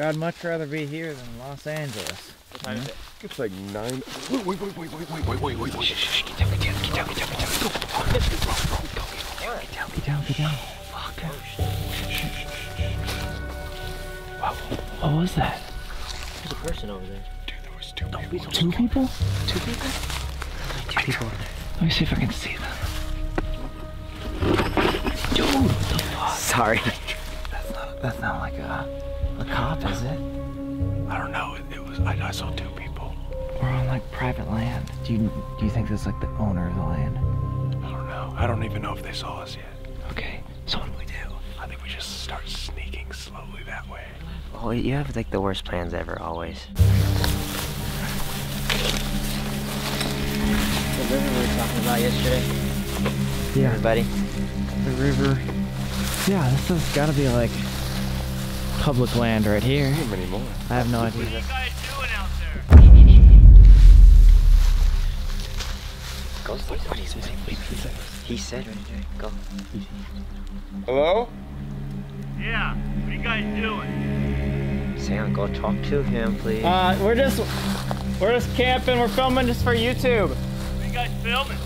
I'd much rather be here than Los Angeles. What time is it? It's like nine. Wait, wait, wait, wait, wait, wait, wait, wait, wait, wait. Shh, shh, get down, get down, get down, get down, get down. Get down, get down, get down. Fuck. Wow. What was that? There's a person over there. Dude, there was two people. Two people? Two people? Two people over there. Let me see if I can see them. Dude, what the fuck? Sorry. That's not, that's not like a, a cop, is it? I don't know. It, it was. I, I saw two people. We're on like private land. Do you do you think that's like the owner of the land? I don't know. I don't even know if they saw us yet. Okay. So what do we do? I think we just start sneaking slowly that way. Oh, you have like the worst plans ever, always. The river we were talking about yesterday. Yeah. Everybody. The river. Yeah, this has got to be like public land right here. Many more. I have no idea. What are you guys doing out there? Go. What, what is it? He said right there. Go. Hello? Yeah. What are you guys doing? Sam, go talk to him, please. Uh, we're just, we're just camping. We're filming just for YouTube. What are you guys filming?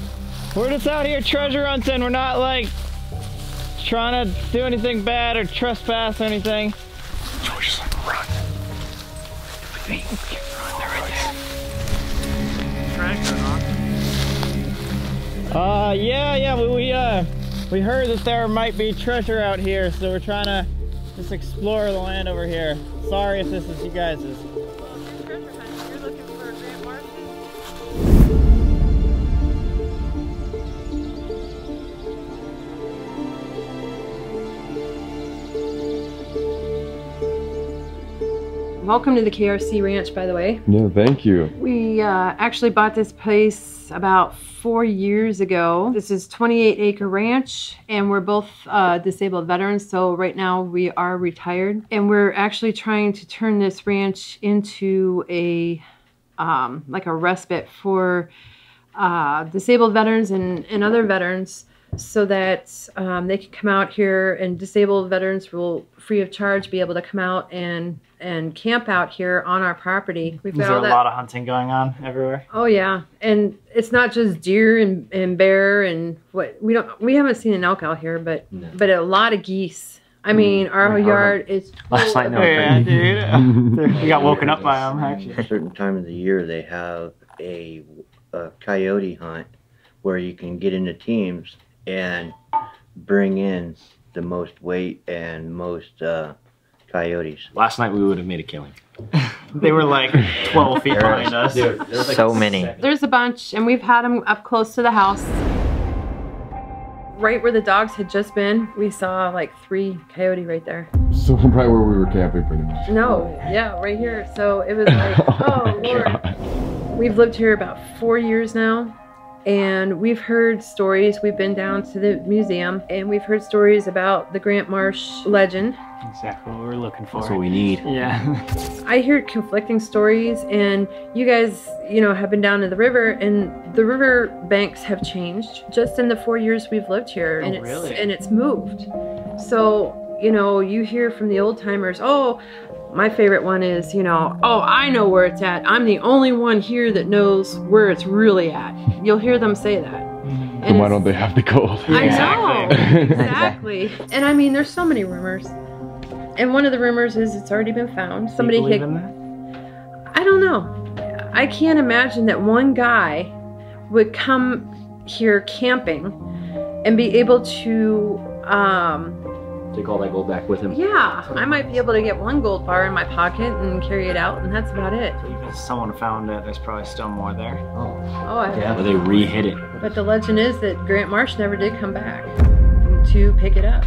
We're just out here treasure hunting. We're not like trying to do anything bad or trespass anything. So we're just like run. Wait, wait, run there, right there. Treasure, huh? Uh, yeah, yeah. We, we uh. We heard that there might be treasure out here, so we're trying to just explore the land over here. Sorry if this is you guys'. Well, if you're treasure hunting, you're looking for a Grant Marsh. Welcome to the K R C Ranch, by the way. Yeah, thank you. We uh, actually bought this place about four years ago. This is twenty-eight acre ranch, and we're both uh, disabled veterans, so right now we are retired. And we're actually trying to turn this ranch into a, um, like a respite for uh, disabled veterans and, and other veterans, so that um, they can come out here, and disabled veterans will, free of charge, be able to come out and and camp out here on our property. We've got Is there all that... a lot of hunting going on everywhere? Oh yeah, and it's not just deer and, and bear and what we don't. We haven't seen an elk out here, but no. but a lot of geese. I mean, mm, our yard hard. is last night. No, yeah, dude, we got woken up by them. Actually, at a certain time of the year, they have a, a coyote hunt where you can get into teams. and bring in the most weight and most uh, coyotes. Last night we would have made a killing. They were like twelve feet behind us. Dude, there was like so many. Seconds. There's a bunch, and we've had them up close to the house. Right where the dogs had just been, we saw like three coyote right there. So right where we were camping pretty much. No, yeah, right here. So it was like, oh Lord. God. We've lived here about four years now, and we've heard stories. We've been down to the museum, and we've heard stories about the Grant Marsh legend. Exactly what we're looking for. That's what we need. Yeah. I hear conflicting stories, and you guys, you know, have been down to the river, and the river banks have changed just in the four years we've lived here, and oh, it's really? and it's moved. So, you know, you hear from the old timers, oh, my favorite one is, you know, oh, I know where it's at. I'm the only one here that knows where it's really at. You'll hear them say that. And why don't they have the gold? I know. Exactly. And I mean, there's so many rumors. And one of the rumors is it's already been found. Somebody hit. I don't know. I can't imagine that one guy would come here camping and be able to um, take all that gold back with him. Yeah, I might be able to get one gold bar in my pocket and carry it out, and that's about it. If someone found it, there's probably still more there. Oh, oh, I yeah. But they re-hit it. But the legend is that Grant Marsh never did come back to pick it up.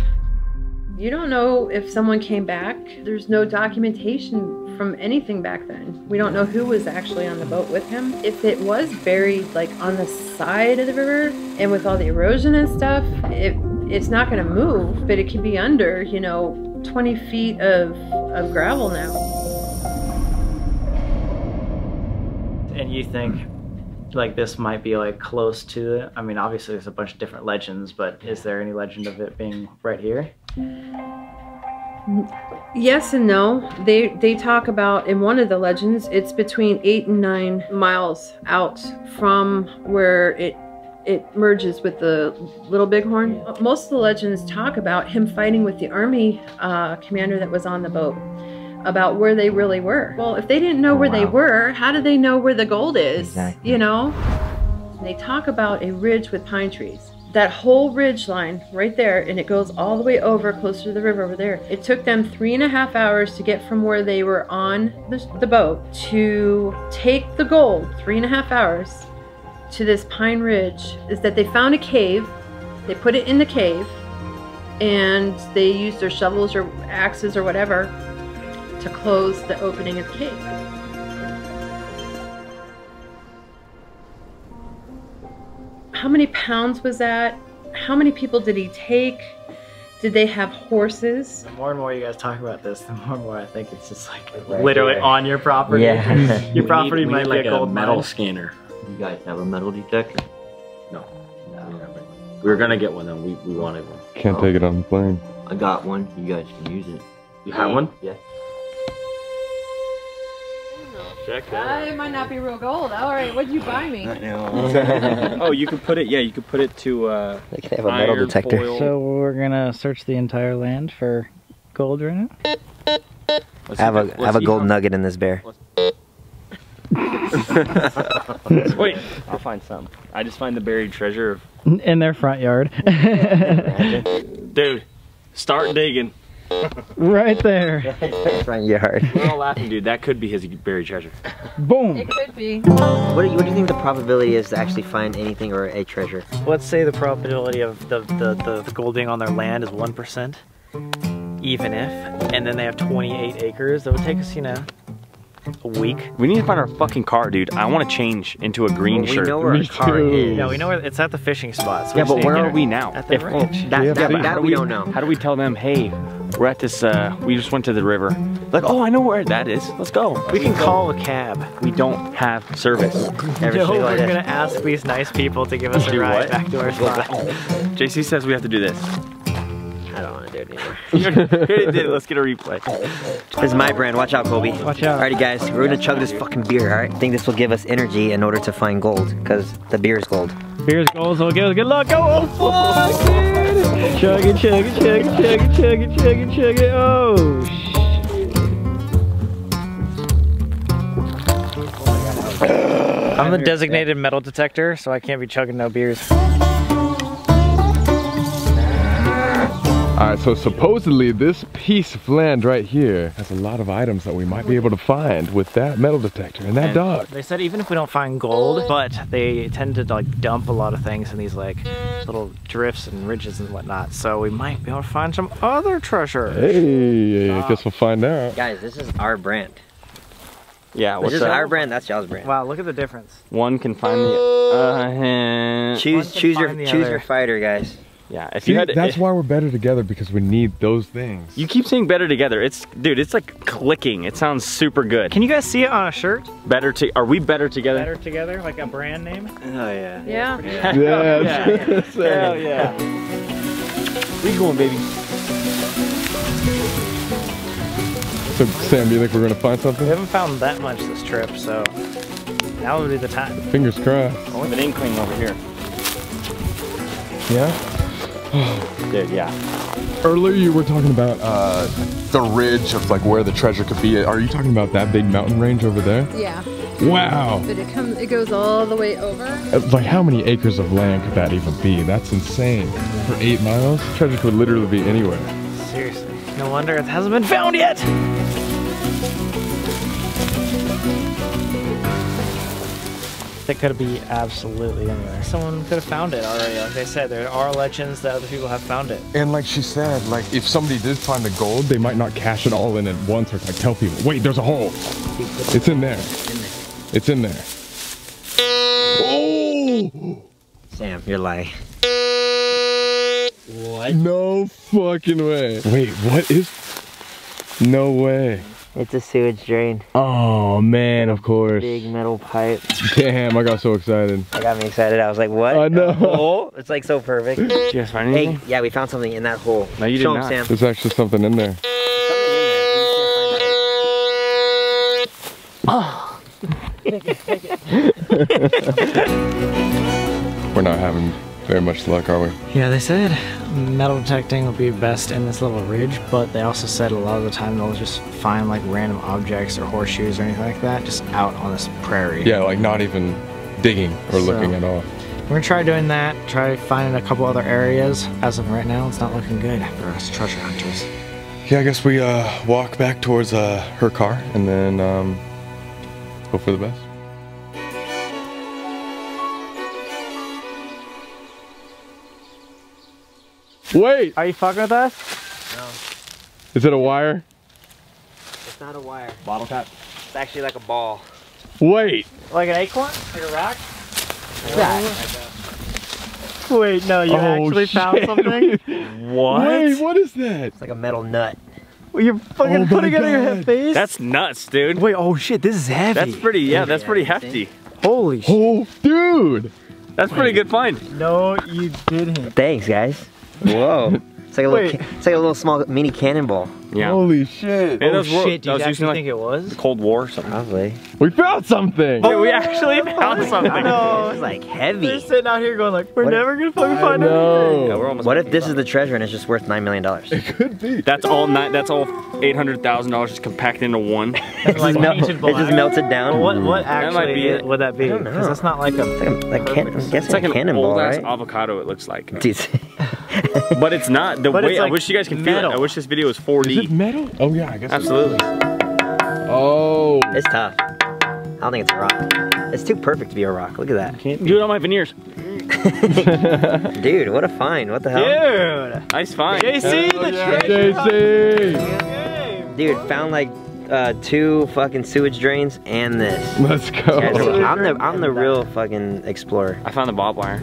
You don't know if someone came back. There's no documentation from anything back then. We don't know who was actually on the boat with him. If it was buried like on the side of the river, and with all the erosion and stuff, it it's not gonna move, but it could be under, you know, twenty feet of, of gravel now. And you think, like, this might be like close to it. I mean, obviously there's a bunch of different legends, but is there any legend of it being right here? Yes and no. They they talk about, in one of the legends, it's between eight and nine miles out from where it it merges with the Little Bighorn. Most of the legends talk about him fighting with the army uh, commander that was on the boat about where they really were. Well, if they didn't know oh, where wow. they were, how do they know where the gold is? Exactly. You know? They talk about a ridge with pine trees. That whole ridge line right there, and it goes all the way over closer to the river over there. It took them three and a half hours to get from where they were on the, the boat to take the gold, three and a half hours, to this pine ridge, is that they found a cave, they put it in the cave, and they used their shovels or axes or whatever to close the opening of the cave. How many pounds was that? How many people did he take? Did they have horses? The more and more you guys talk about this, the more and more I think it's just like right literally there. on your property. Yeah. Your property need, might be like a metal mine. scanner. You guys have a metal detector? No. no. We were gonna get one though. We, we wanted one. Can't oh. take it on the plane. I got one. You guys can use it. You have one? Yeah. Check that uh, it might not be real gold. All right, what'd you buy me? Oh, you could put it, yeah, you could put it to uh, they could have a metal detector. Foil. So we're gonna search the entire land for gold right now. Let's have a, have a gold nugget in this bear. Wait, I'll find some. I just find the buried treasure of... in their front yard. Dude, start digging. Right there. Front yard. We're all laughing, dude. That could be his buried treasure. Boom. It could be. What do you, what do you think the probability is to actually find anything or a treasure? Let's say the probability of the, the, the gold being on their land is one percent, even if, and then they have twenty-eight acres. That would take us, you know, a week. We need to find our fucking car, dude. I want to change into a green well, we shirt. We know where our car is. Yeah, we know where it's at the fishing spot. So yeah, but where are we now? At the if, ranch. That, yeah, that, that, that we don't know. How do we tell them, hey, we're at this, uh, we just went to the river. Like, oh, I know where that is. Let's go. We can call a cab. We don't have service. Every no, we're like going to ask these nice people to give us a ride what? back to our spot. J C says we have to do this. I don't want to do it anymore. Let's get a replay. This is my brand. Watch out, Colby. Watch out. Alrighty, guys. We're going to chug this fucking beer, alright? I think this will give us energy in order to find gold, because the beer is gold. Beer is gold, so give us good luck. Oh, fuck, dude. Chug it, chug it, chug it, chug it, chug it, chug it, chug it. Oh, shit. I'm the designated metal detector, so I can't be chugging no beers. Alright, so supposedly this piece of land right here has a lot of items that we might be able to find with that metal detector and that and dog. They said even if we don't find gold, but they tend to like dump a lot of things in these like little drifts and ridges and whatnot, so we might be able to find some other treasure. Hey, I guess we'll find out. Guys, this is our brand. Yeah, what's this is our brand, that's y'all's brand. Wow, look at the difference. One can find the uh, choose choose your choose your fighter, guys. Yeah, if See, you had to, that's it, why we're better together, because we need those things. You keep saying better together. It's dude, it's like clicking. It sounds super good. Can you guys see it on a shirt? Better to are we better together? Better together, like a brand name? Oh yeah. Yeah. Yeah. Yeah. yeah. yeah. Hell yeah. We going, baby. So Sam, do you think we're gonna find something? We haven't found that much this trip, so now would be the time. Fingers crossed. I want an inkling over here. Yeah? Dude, yeah. Earlier you were talking about uh, the ridge of like where the treasure could be. Are you talking about that big mountain range over there? Yeah. Wow. But it comes, it goes all the way over. Like how many acres of land could that even be? That's insane. For eight miles, treasure could literally be anywhere. Seriously. No wonder it hasn't been found yet. That could be absolutely anywhere. Someone could have found it already. Like they said, there are legends that other people have found it. And like she said, like if somebody did find the gold, they might not cash it all in at once or like tell people, wait, there's a hole. It's in there. It's in there. Oh! Sam, you're lying. What? No fucking way. Wait, what is? No way. It's a sewage drain. Oh man, of course. Big metal pipe. Damn, I got so excited. I got me excited. I was like, what? I know. Hole? It's like so perfect. Did you guys find anything? Hey, yeah, we found something in that hole. No, you Show did not. Sam. There's actually something in there. Something in there. Oh. Pick it, pick it. We're not having very much luck, are we? Yeah, they said metal detecting would be best in this little ridge, but they also said a lot of the time they'll just find like random objects or horseshoes or anything like that just out on this prairie. Yeah, like not even digging or so, looking at all. We're gonna try doing that, try finding a couple other areas. As of right now, it's not looking good for us treasure hunters. Yeah, I guess we uh, walk back towards uh, her car and then um, hope for the best. Wait! Are you fucking with us? No. Is it a wire? It's not a wire. Bottle cap? It's actually like a ball. Wait! Like an acorn? Like a rock? That. Wait, no, you oh, actually shit. found something? What? Wait, what is that? It's like a metal nut. Well, you're fucking oh putting it on your face? That's nuts, dude. Wait, oh shit, this is heavy. That's pretty, yeah, yeah that's pretty hefty. Holy shit. Oh, dude! That's Wait. pretty good find. No, you didn't. Thanks, guys. Whoa! It's like a Wait. little, it's like a little small mini cannonball. Yeah. Holy shit! Man, oh shit! Do you actually like think it was the Cold War or something? Probably. We found something. Oh, yeah, we actually found something. I know. It's like heavy. We're sitting out here going like, we're what never gonna fucking find anything. Yeah, we're almost what if this is the treasure and it's just worth nine million dollars? It could be. That's all. Nine. That's all. Eight hundred thousand dollars just compacted into one. It's like mel it just melted down. Well, what? What actually that would that be? Because that's not like a. It's like a, I'm guessing it's like a cannonball, right? It's like an old ass avocado. It looks like. But it's not. The but way, like I wish you guys could feel it. I wish this video was four D. Is it metal? Oh yeah, I guess absolutely. Oh. It's tough. I don't think it's a rock. It's too perfect to be a rock. Look at that. Can't do it on my veneers. Dude, what a find. What the hell? Dude. Nice find. J C oh, the yeah. J C. Dude, found like uh, two fucking sewage drains and this. Let's go. Guys, I'm the, I'm the real fucking explorer. I found the barbed wire.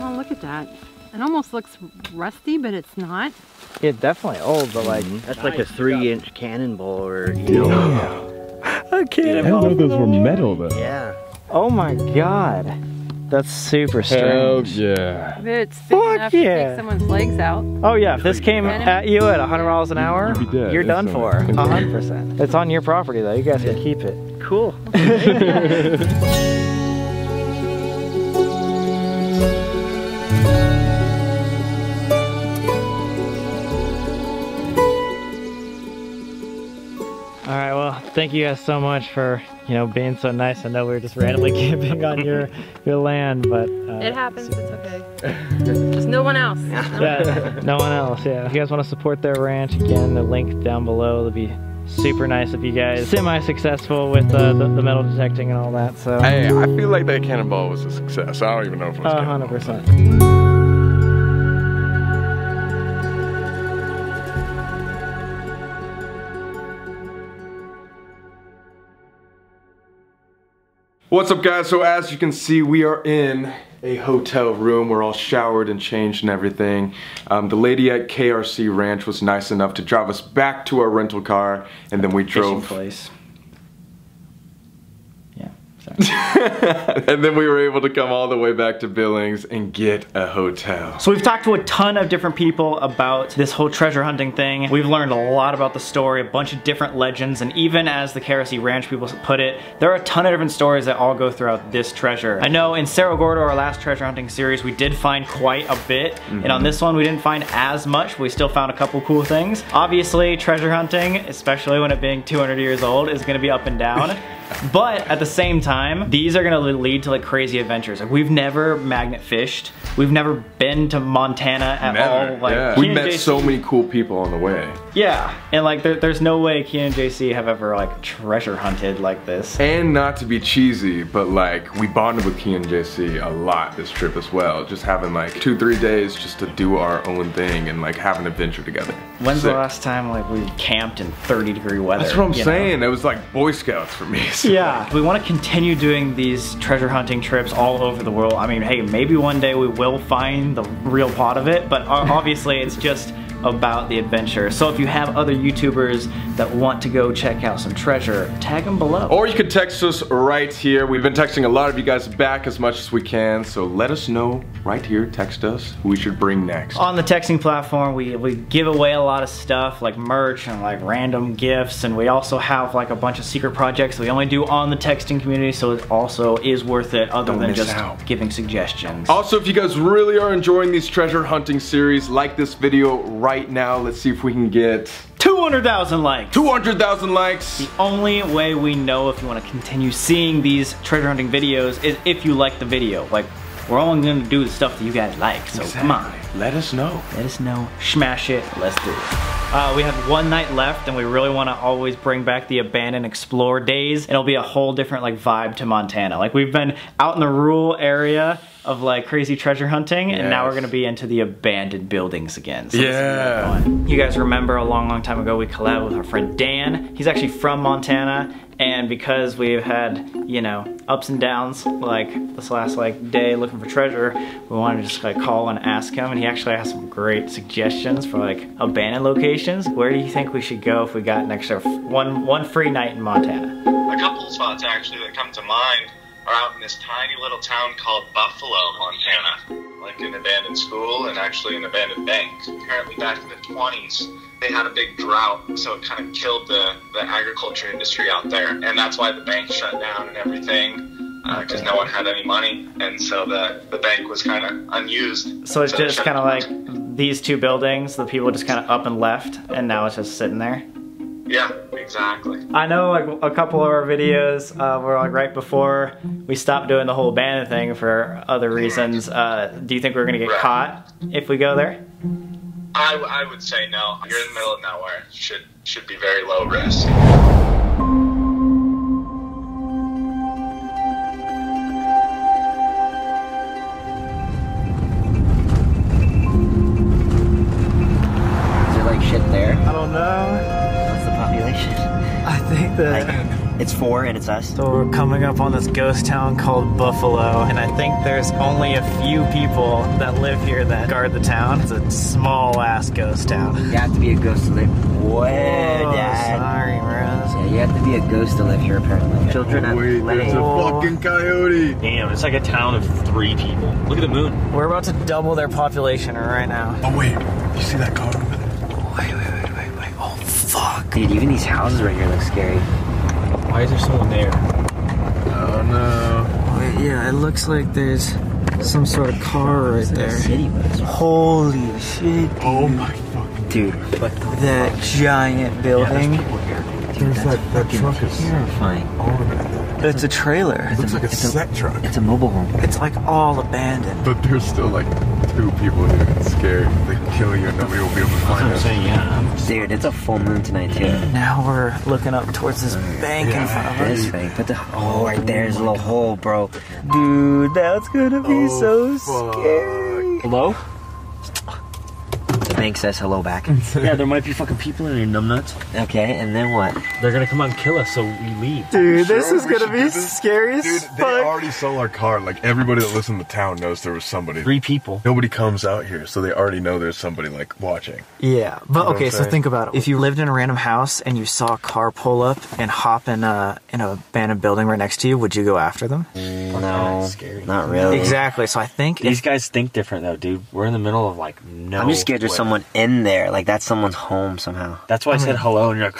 Oh, look at that. It almost looks rusty, but it's not. Yeah, definitely old, but like mm-hmm. that's nice. Like a three-inch cannonball, or you know, yeah. a cannonball. I didn't know those were metal, though. Yeah. Oh my god, that's super strange. Hell yeah. It's big Fuck enough yeah. to take someone's legs out. Oh yeah, if this came at you at one hundred miles an hour, you'd be dead. You're done for, one hundred percent. It's on your property, though. You guys yeah. can keep it. Cool. Okay. All right, well, thank you guys so much for, you know, being so nice. I know we were just randomly camping on your your land, but uh, it happens. So. It's okay. Just no one else. Yeah, no one else. Yeah. If you guys want to support their ranch, again, the link down below. It'll be super nice if you guys semi-successful with uh, the, the metal detecting and all that. So. Hey, I feel like that cannonball was a success. I don't even know if it was. one hundred percent. What's up, guys? So as you can see, we are in a hotel room. We're all showered and changed and everything. Um, the lady at K R C Ranch was nice enough to drive us back to our rental car, and then we drove. Fishing place. Yeah, sorry. And then we were able to come all the way back to Billings and get a hotel. So we've talked to a ton of different people about this whole treasure hunting thing. We've learned a lot about the story, a bunch of different legends, and even as the K R C Ranch people put it, there are a ton of different stories that all go throughout this treasure. I know in Cerro Gordo, our last treasure hunting series, we did find quite a bit, mm-hmm. and on this one we didn't find as much, but we still found a couple cool things. Obviously, treasure hunting, especially when it being two hundred years old, is gonna be up and down. But at the same time, these are gonna lead to like crazy adventures. Like, we've never magnet fished. We've never been to Montana at never, all. Like, yeah. We met J C. So many cool people on the way. Yeah, and like there, there's no way Kian and J C have ever like treasure hunted like this. And not to be cheesy, but like we bonded with Kian and J C a lot this trip as well. Just having like two, three days just to do our own thing and like have an adventure together. When's Sick. The last time like we camped in thirty degree weather? That's what I'm saying. Know? It was like Boy Scouts for me. Yeah, we want to continue doing these treasure hunting trips all over the world. I mean, hey, maybe one day we will find the real pot of it, but obviously it's just about the adventure. So if you have other YouTubers that want to go check out some treasure, tag them below. Or you can text us right here. We've been texting a lot of you guys back as much as we can, so let us know right here. Text us who we should bring next. On the texting platform, we, we give away a lot of stuff like merch and like random gifts, and we also have like a bunch of secret projects we only do on the texting community, so it also is worth it other Don't than just out. Giving suggestions. Also, if you guys really are enjoying these treasure hunting series, like this video right Right now, let's see if we can get two hundred thousand likes. two hundred thousand likes. The only way we know if you want to continue seeing these treasure hunting videos is if you like the video. Like, we're only going to do the stuff that you guys like, so exactly. Come on. Let us know. Let us know. Smash it. Let's do it. Uh, we have one night left, and we really want to always bring back the abandoned explore days. It'll be a whole different like vibe to Montana. Like, we've been out in the rural area of like crazy treasure hunting, yes. and now we're gonna be into the abandoned buildings again. So yeah. You guys remember a long, long time ago we collabed with our friend Dan. He's actually from Montana, and because we've had, you know, ups and downs, like this last like day looking for treasure, we wanted to just like call and ask him, and he actually has some great suggestions for like abandoned locations. Where do you think we should go if we got an extra one one free night in Montana? A couple spots actually that come to mind. We're out in this tiny little town called Buffalo, Montana. Like an abandoned school and actually an abandoned bank. Apparently back in the twenties, they had a big drought, so it kind of killed the, the agriculture industry out there. And that's why the bank shut down and everything, because uh, no one had any money. And so the, the bank was kind of unused. So it's so just kind of like these two buildings, the people just kind of up and left, and now it's just sitting there? Yeah, exactly. I know like a couple of our videos uh, were like right before we stopped doing the whole abandoned thing for other reasons. Uh, do you think we're gonna get right. caught if we go there? I, I would say no. You're in the middle of nowhere. Should should be very low risk. Is there like shit there? I don't know. I think that like, it's four and it's us. So we're coming up on this ghost town called Buffalo, and I think there's only a few people that live here that guard the town. It's a small ass ghost town. You have to be a ghost to live. What? Oh, sorry, bro. Yeah, you have to be a ghost to live here apparently. Children oh, wait, there's a fucking coyote. Damn, it's like a town of three people. Look at the moon. We're about to double their population right now. Oh wait, you see that car over there? Oh, wait, wait. Fuck. Dude, even these houses right here look scary. Why is there someone there? Oh no. Wait, yeah, it looks like there's some sort of car right there. City bus. Holy shit. Dude. Oh my fucking. Dude, what the fuck? That giant building. Yeah, dude, that's that, that fucking truck is terrifying. All it's a trailer. It looks it's a, like a it's set a, truck. It's a mobile home. It's like all abandoned. But there's still like two people here. It's scary. They kill you and nobody will be able to find us. I'm saying, yeah. Dude, it's a full moon tonight too. Now we're looking up towards this bank yeah. in front of us. This bank, but the oh, right there's a little hole, bro. Dude, that's gonna be oh, so fuck. scary. Hello? Bank says hello back. Yeah, there might be fucking people in here, numbnuts. Okay, and then what? They're gonna come out and kill us, so we leave. Dude, sure this is gonna be scary as fuck. Dude, they already sold our car. Like, everybody that lives in the town knows there was somebody. Three people. Nobody comes out here, so they already know there's somebody, like, watching. Yeah, but you know okay, so think about it. If you lived in a random house and you saw a car pull up and hop in a, in a abandoned building right next to you, would you go after them? No, that's scary. Not really. Exactly, so I think... These guys think different, though, dude. We're in the middle of, like, no I'm just scared there's someone in there, like that's someone's home somehow. That's why I said hello, and you're like,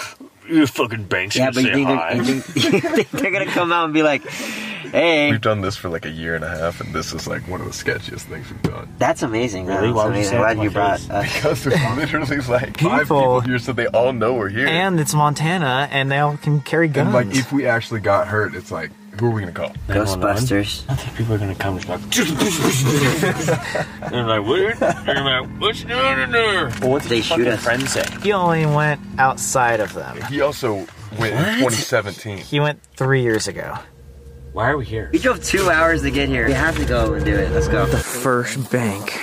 you fucking banks. Yeah, but you think, hi. You, think, you think they're gonna come out and be like, hey. We've done this for like a year and a half, and this is like one of the sketchiest things we've done. That's amazing. Really? Why would you glad you brought us? Because there's literally like people. five people here, so they all know we're here. And it's Montana, and they all can carry guns. And like if we actually got hurt, it's like, who are we gonna call? Ghostbusters. I think people are gonna come and be like, they're like, what? They're like, what's no, no, no. Well, what did they shoot us? Friend say? He only went outside of them. He also went in twenty seventeen. He went three years ago. Why are we here? We drove two hours to get here. We have to go and do it. Let's go. The first bank.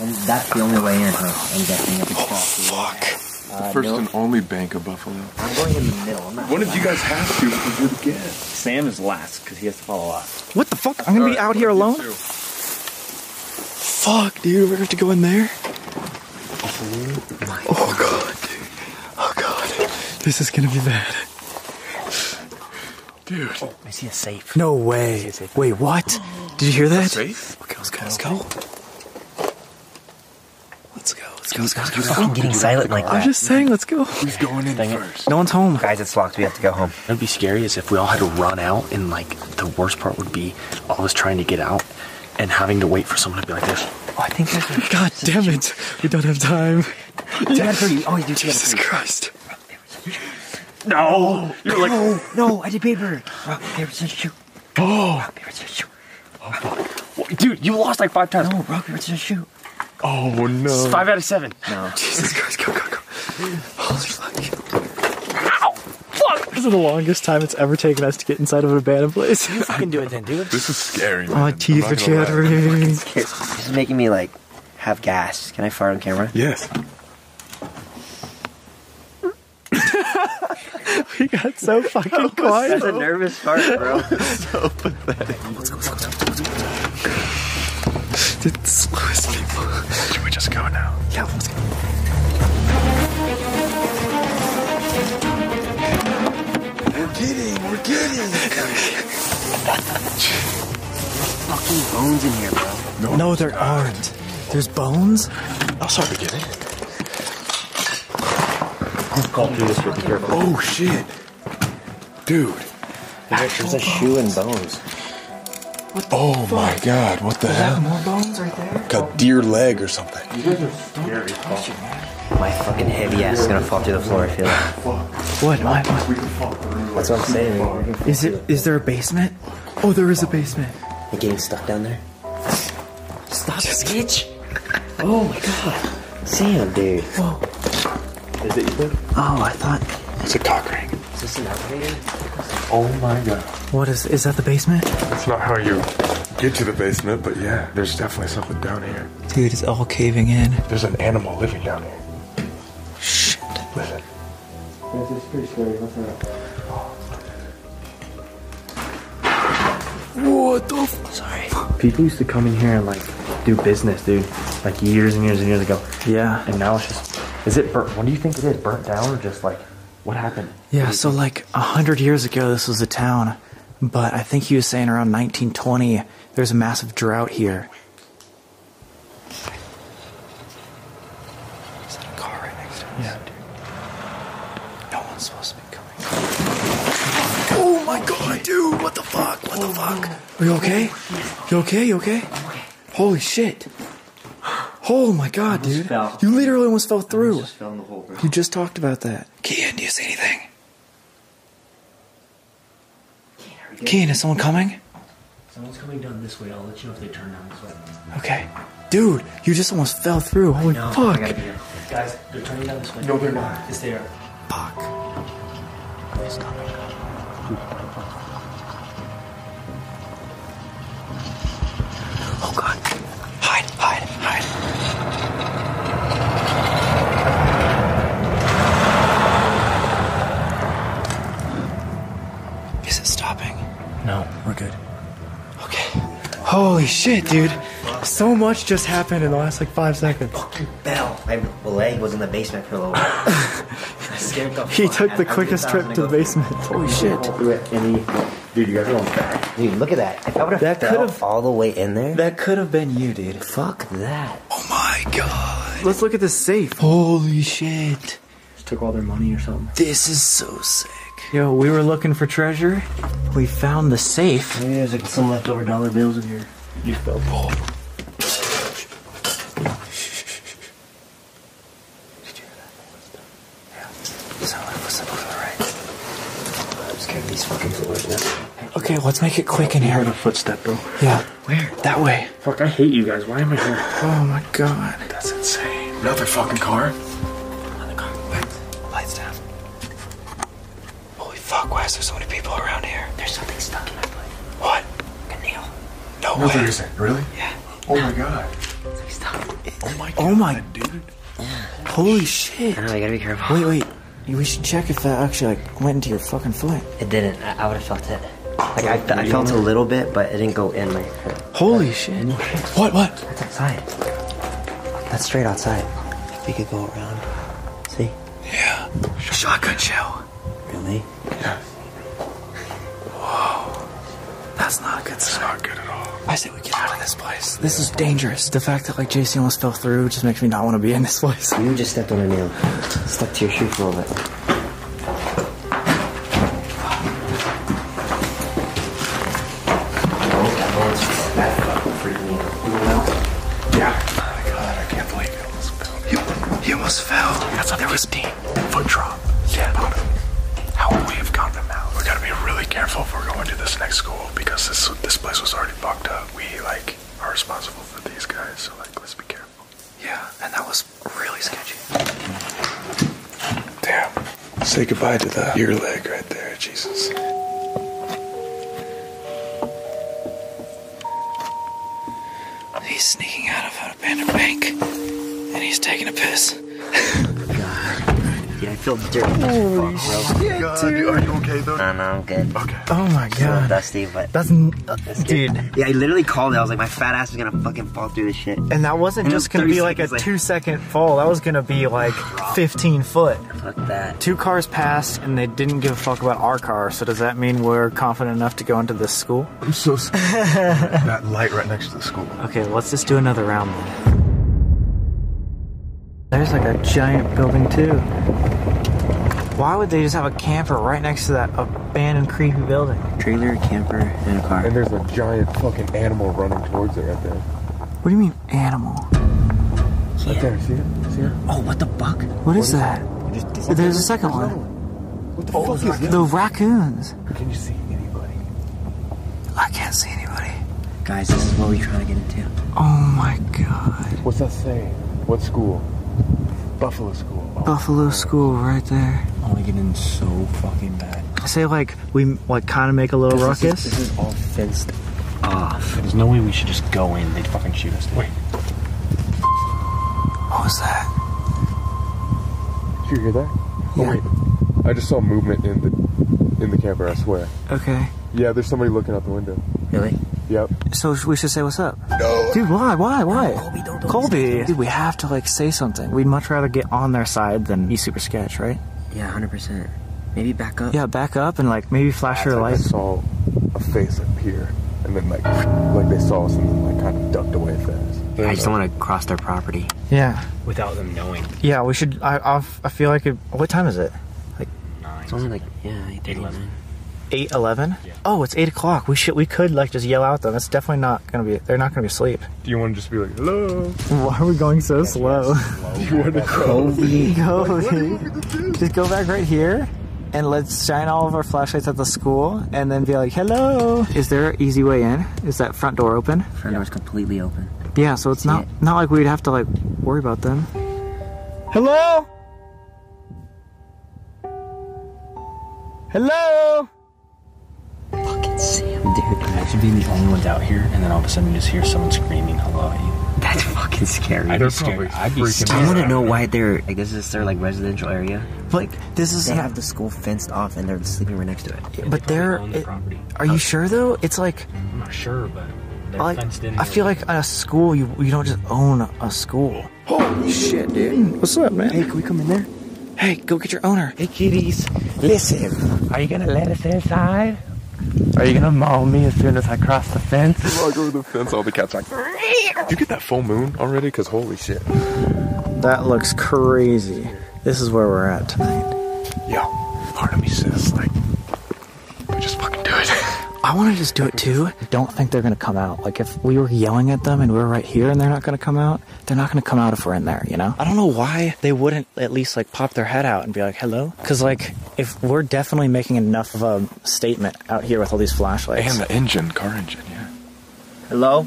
And that's the only way in, huh? I'm guessing. Oh, fuck. The uh, first nope. and only bank of Buffalo. I'm going in the middle. I'm not One of you guys has to, because you're the guest. Sam is last, because he has to follow us. What the fuck? I'm going to be right, out here alone? Fuck, dude. We're going to have to go in there? Oh, my oh God, dude. Oh, God. This is going to be bad. Dude. Oh, I see a safe. No way. A safe. Wait, what? Did you hear that? A safe? Okay, let's go. Let's go. Let's go. Let's go, let's go, let's go. I'm getting silent like that. I'm just saying, let's go. Who's going in first? No one's home. Guys, it's locked. We have to go home. It would be scary as if we all had to run out, and like the worst part would be all of us trying to get out and having to wait for someone to be like this. Oh, I think there's a... God damn it. We don't have time. Dad, hurry. Oh, you do. Jesus Christ. No. You're like... No, no, I did paper. Rock, paper, scissors, shoot. Oh. Rock, paper, scissors, shoot. Oh, fuck. Dude, you lost like five times. No, rock, paper, scissors, shoot. Oh no! It's five out of seven. No. Jesus Christ! Go go go! Holy fuck! Ow! Fuck! This is the longest time it's ever taken us to get inside of an abandoned place. You can do it then, dude. This is scary. Man. My teeth are chattering. This is making me like have gas. Can I fart on camera? Yes. We got so fucking that quiet. That's a nervous fart, bro. So pathetic. Let's go. Let's go. Let's go. Let's go. It's the slowest people. Should we just go now? Yeah, let's go. We're kidding, we're kidding. There's fucking bones in here, bro. No, no there aren't. aren't. There's bones? I'll start beginning. Call through this real careful. Oh, shit. Dude. There's a shoe and bones. Oh fuck? My God! What the Is hell? That more bones right there? Like a deer leg or something. You guys are scary. My fucking heavy ass is gonna fall through the floor. I feel like. What? My, my. That's what I'm saying. Is it? Is there a basement? Oh, there is a basement. The game's stuck down there. Stop, bitch! Oh my God! Sam, dude. Whoa. Is it you? Oh, I thought. It's a cock ring. Is this an elevator? Oh my God. What is, is that the basement? That's not how you get to the basement, but yeah, there's definitely something down here. Dude, it's all caving in. There's an animal living down here. Shit. Listen. This is pretty scary. What's that? What the f- Sorry. People used to come in here and like do business, dude. Like years and years and years ago. Yeah. And now it's just, is it burnt? What do you think it is? Burnt down or just like, what happened? Yeah, so like a hundred years ago, this was a town. But I think he was saying around nineteen twenty, there's a massive drought here. Is that a car right next to us? Yeah, dude. No one's supposed to be coming. Oh my God, dude! What the fuck? What the fuck? Are you okay? You okay? You okay? Holy shit! Oh my God, dude! Fell. You literally almost fell through. Just fell in the hole, you just talked about that. Kian, do you see anything? Keen, is someone coming? Someone's coming down this way. I'll let you know if they turn down this way. Okay. Dude, you just almost fell through. Holy I know. Fuck. I Guys, they're turning down this way. No, they're not. It's there. Fuck. He's coming. Oh, God. Hide, hide, hide. Is it stopping? No, we're good. Okay. Holy shit, dude. So much just happened in the last, like, five seconds. Fucking bell. My leg was in the basement for a little while. I scared the fuck. He took the quickest trip to the basement. Holy shit. Dude, you guys are going back. Dude, look at that. If I would have fell all the way in there. That could have been you, dude. Fuck that. Oh, my God. Let's look at this safe. Holy shit. Just took all their money or something. This is so sick. Yo, we were looking for treasure. We found the safe. Maybe there's, like, some leftover dollar bills in here. You fell. Oh. Okay, let's make it quick in here. I heard a footstep, bro. Yeah. Where? That way. Fuck, I hate you guys. Why am I here? Oh my God. That's insane. Another fucking car. Another car. Lights. Lights down. Holy fuck, why is there so many people around here? There's something stuck in my plate. What? A nail. No, no way. There isn't. Really? Yeah. Oh no. My God. Something's stuck. Oh my God. Oh my dude. Holy shit. I know, you gotta be careful. Wait, wait. We should check if that actually like went into your fucking foot. It didn't. I, I would have felt it. Like I, I felt a little bit, but it didn't go in like. Holy uh, shit! What? What? That's outside. That's straight outside. If we could go around, see? Yeah. Shotgun shell. Really? Yeah. Whoa. That's not a good sign. That's not good at all. I say we get out of this place. This yeah. is dangerous. The fact that like J C almost fell through just makes me not want to be in this place. You just stepped on a nail. Stuck to your shoe for a little bit. Say goodbye to the ear leg right there, Jesus. He's sneaking out of an abandoned bank, and he's taking a piss. God. Yeah, I feel dirty. Holy fuck, shit, bro. God, dude. Are you okay, though? No, no, I'm good. Okay. Oh, my God. It's a little dusty, but... That's... N dude. Yeah, I literally called it. I was like, my fat ass is gonna fucking fall through this shit. And that wasn't and just gonna be like a like... two-second fall. That was gonna be like fifteen foot. Fuck that. Two cars passed, and they didn't give a fuck about our car, so does that mean we're confident enough to go into this school? I'm so scared. That light right next to the school. Okay, let's just do another round then. There's like a giant building, too. Why would they just have a camper right next to that abandoned, creepy building? Trailer, camper, and a car. And there's a giant fucking animal running towards it right there. What do you mean, animal? Yeah. Right there, see it? See it? Oh, what the fuck? What, what is, is that? That? Just, just, There's a second one. What the fuck is this? The raccoons. Can you see anybody? I can't see anybody. Guys, this is what we're trying to get into. Oh my God. What's that saying? What school? Buffalo school. Oh, Buffalo God. School right there. I want to get in so fucking bad. I say like we like kind of make a little this ruckus. Is, this is all fenced off. There's no way we should just go in. They'd fucking shoot us. Dude. Wait. What was that? Did you hear that? Yeah. Oh wait, I just saw movement in the in the camper. I swear. Okay. Yeah, there's somebody looking out the window. Really? Yep. So we should say what's up. No. Dude, why? Why? Why? No, Colby, don't. Don't Colby. Dude, we have to like say something. We'd much rather get on their side than be super sketch, right? Yeah, hundred percent. Maybe back up. Yeah, back up and like maybe flash your light. I saw a face appear, and then like like they saw us and then like kind of ducked away fast. I just don't want to cross their property. Yeah. Without them knowing. Yeah, we should. I I've, I feel like. It, what time is it? Like nine. It's only like yeah, eight eleven. Eight eleven. Yeah. Oh, it's eight o'clock. We should. We could like just yell out them. It's definitely not gonna be. They're not gonna be asleep. Do you want to just be like hello? Why are we going so yeah, slow? slow? You want to go? Go. Like, just go back right here. and let's shine all of our flashlights at the school and then be like, hello. Is there an easy way in? Is that front door open? Front yeah. door's completely open. Yeah, so it's See not, it? not like we'd have to like worry about them. Hello? Hello? Fucking Sam, dude. Imagine being the only ones out here and then all of a sudden you just hear someone screaming hello at you. That's fucking scary. I'd be scared. I'd be scared. I want to know why they're... I guess it's their, like, residential area. But like, this is... They have the school fenced off, and they're sleeping right next to it. Yeah, but they're... It, are you sure, though? It's like... I'm not sure, but... They're like, fenced in. I feel like at a school, you, you don't just own a school. Holy shit, dude. What's up, man? Hey, can we come in there? Hey, go get your owner. Hey, kitties. Listen. Are you going to let us inside? Are you gonna maul me as soon as I cross the fence? If I go to the fence, all the cats are like, did you get that full moon already? Because holy shit. That looks crazy. This is where we're at tonight. Yo, part of me says, like, we just fucking do it. I want to just do it too. Don't think they're gonna come out. Like, if we were yelling at them and we were right here and they're not gonna come out, they're not gonna come out if we're in there, you know? I don't know why they wouldn't at least, like, pop their head out and be like, hello? Because, like, if we're definitely making enough of a statement out here with all these flashlights. And the engine, car engine, yeah. Hello?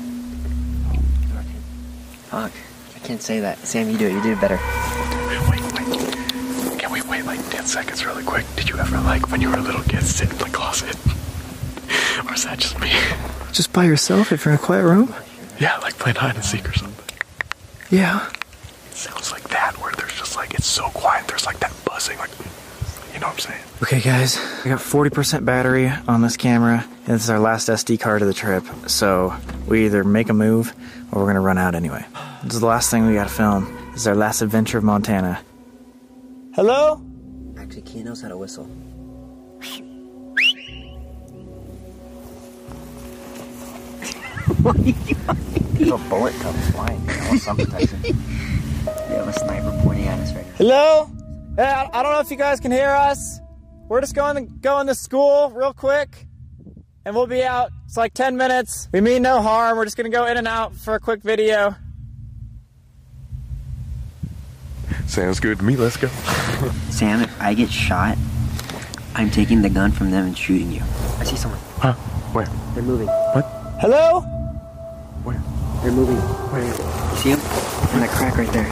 Fuck. I can't say that. Sam, you do it. You did it better. Wait, wait. Can we wait, like, ten seconds really quick? Did you ever, like, when you were a little kid, sit in the closet? Or is that just me? Just by yourself if you're in a quiet room? Yeah, like playing hide and seek or something. Yeah. It sounds like that, where there's just like, it's so quiet, there's like that buzzing, like, you know what I'm saying? Okay guys, I got forty percent battery on this camera, and this is our last S D card of the trip, so we either make a move, or we're gonna run out anyway. This is the last thing we gotta film. This is our last adventure of Montana. Hello? Actually, Kian knows how to whistle. There's a bullet coming flying. I want some protection. They have a sniper pointing at us right now. Hello? Hey, I don't know if you guys can hear us. We're just going to go into school real quick, and we'll be out. It's like ten minutes. We mean no harm. We're just going to go in and out for a quick video. Sounds good to me. Let's go. Sam, if I get shot, I'm taking the gun from them and shooting you. I see someone. Huh? Where? They're moving. What? Hello? Where? They're moving. Where? You see them? In that crack right there.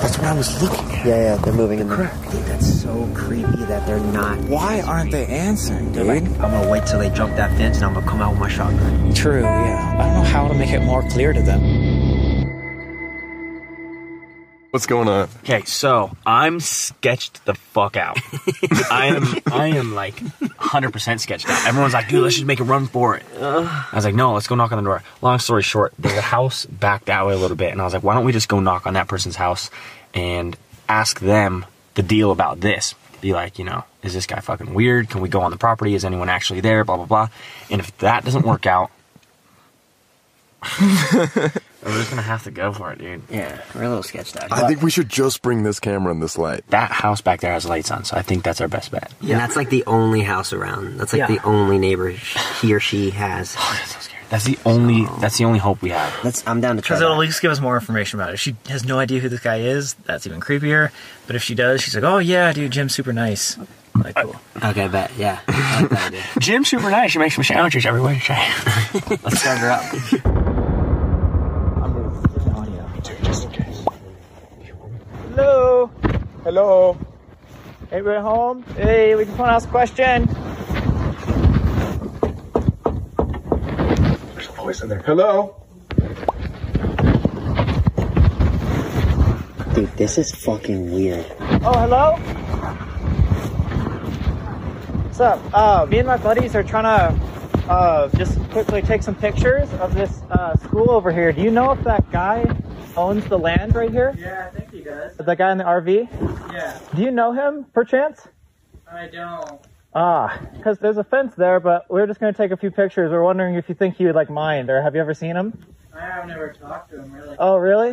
That's what I was looking at. Yeah, yeah, they're moving in the crack. Dude, that's so creepy that they're not. Why aren't they answering, dude? Like, I'm gonna wait till they jump that fence and I'm gonna come out with my shotgun. True, yeah. I don't know how to make it more clear to them. What's going on? Okay, so I'm sketched the fuck out. I am, I am like one hundred percent sketched out. Everyone's like, dude, let's just make a run for it. I was like, no, let's go knock on the door. Long story short, there's a house back that way a little bit, and I was like, why don't we just go knock on that person's house and ask them the deal about this? Be like, you know, is this guy fucking weird? Can we go on the property? Is anyone actually there? Blah, blah, blah. And if that doesn't work out, we're just gonna have to go for it, dude. Yeah, we're a little sketched out. I think we should just bring this camera and this light. That house back there has lights on, so I think that's our best bet. Yeah, and that's like the only house around. That's like yeah. the only neighbor he or she has. Oh, that's so scary. That's the only. So, that's the only hope we have. Let's. I'm down to try. Because it'll at least give us more information about it. If she has no idea who this guy is, that's even creepier. But if she does, she's like, oh yeah, dude, Jim's super nice. Like, cool. I, okay, I bet, yeah. I like that idea. Jim's super nice. She makes some sandwiches every Wednesday. Let's start her up. Hello. Hello. Hey, we're home. Hey, we can come ask a question. There's a voice in there. Hello. Dude, this is fucking weird. Oh, hello. What's up? Uh, me and my buddies are trying to uh, just quickly take some pictures of this uh, school over here. Do you know if that guy owns the land right here? Yeah, I think he does. The guy in the R V? Yeah. Do you know him, perchance? I don't. Ah, because there's a fence there, but we're just going to take a few pictures. We're wondering if you think he would, like, mind, or have you ever seen him? I have never talked to him, really. Oh, really?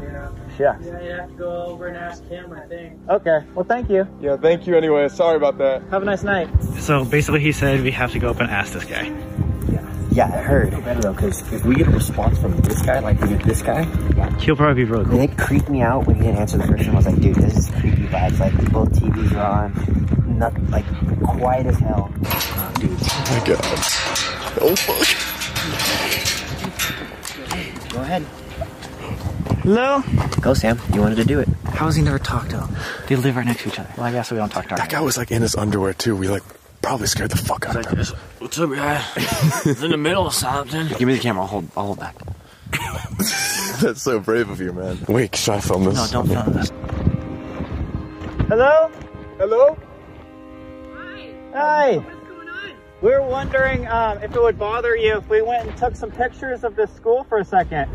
Yeah. Shucks. Yeah, you have to go over and ask him, I think. Okay. Well, thank you. Yeah, thank you anyway. Sorry about that. Have a nice night. So, basically, he said we have to go up and ask this guy. Yeah, I heard. Better though, because if we get a response from this guy, like we did this guy, yeah, he'll probably be really cool. And it creeped me out when he didn't answer the question. I was like, dude, this is creepy vibes. Like, both T Vs are on. not like quiet as hell. Oh, dude. Oh my god. Oh fuck. Go ahead. Hello? Go, Sam. You wanted to do it. How has he never talked to him? They live right next to each other. Well, I guess we don't talk to our That guy was like in his underwear too. We like probably scared the fuck out of him. What's up, guy? It's in the middle of something. Give me the camera. I'll hold, I'll hold back. That's so brave of you, man. Wait, should I film this? No, don't film this. Hello? Hello? Hi. Hi. What's going on? We were wondering um, if it would bother you if we went and took some pictures of this school for a second.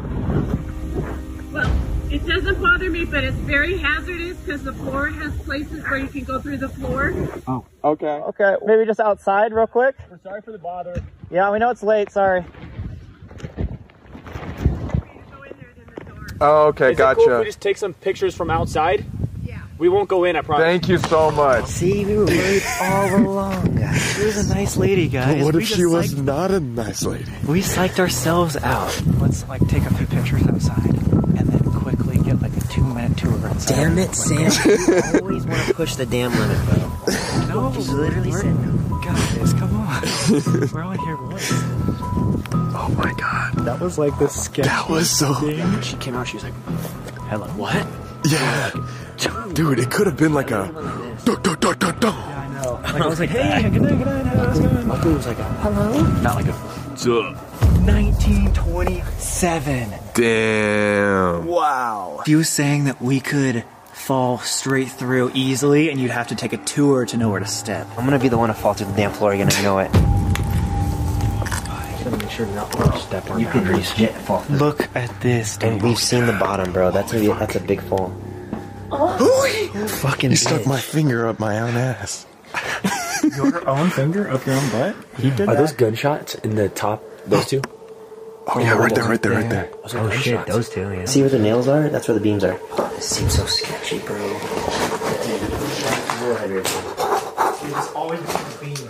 Well, it doesn't bother me, but it's very hazardous because the floor has places where you can go through the floor. Oh, okay. Okay, maybe just outside real quick. We're sorry for the bother. Yeah, we know it's late. Sorry. Oh, okay, Is gotcha. Is it cool if we just take some pictures from outside? Yeah. We won't go in, I promise. Thank you so much. See, we were worried all along, guys. She was a nice lady, guys. But what we if she was psyched... not a nice lady? We psyched ourselves out. Let's, like, take a few pictures outside and then quickly get, like, a two-minute tour inside. Damn it, Sam. You always want to push the damn limit, bro. No, just literally said no. Guys, come on. We're only here once. Oh my god. That was like the sketch. That was so. Thing. She came out, she was like, hello. What? Yeah. Like, dude, it could have been like a. Duh, duh, duh, duh, duh. Yeah, I know. Like, I was like, hey, good night, good night, how's it going? Luckily, it was like a. Hello? Not like a. What's up? nineteen twenty-seven. Damn. Wow. She was saying that we could fall straight through easily and you'd have to take a tour to know where to step. I'm gonna be the one to fall through the damn floor, you're gonna know it. Make sure not to step on you can reach fall. Look at this, dude. And we've seen the bottom, bro. That's oh, a that's a big fall. Oh, oh fucking! You bitch. Stuck my finger up my own ass. Your own finger up your own butt? You did Are that? Those gunshots in the top? Those two? Oh, oh yeah, right there, right there, right there. Those oh shit, shots. Those two. Yeah. See where the nails are? That's where the beams are. Oh, this seems so sketchy, bro. It's always the beams.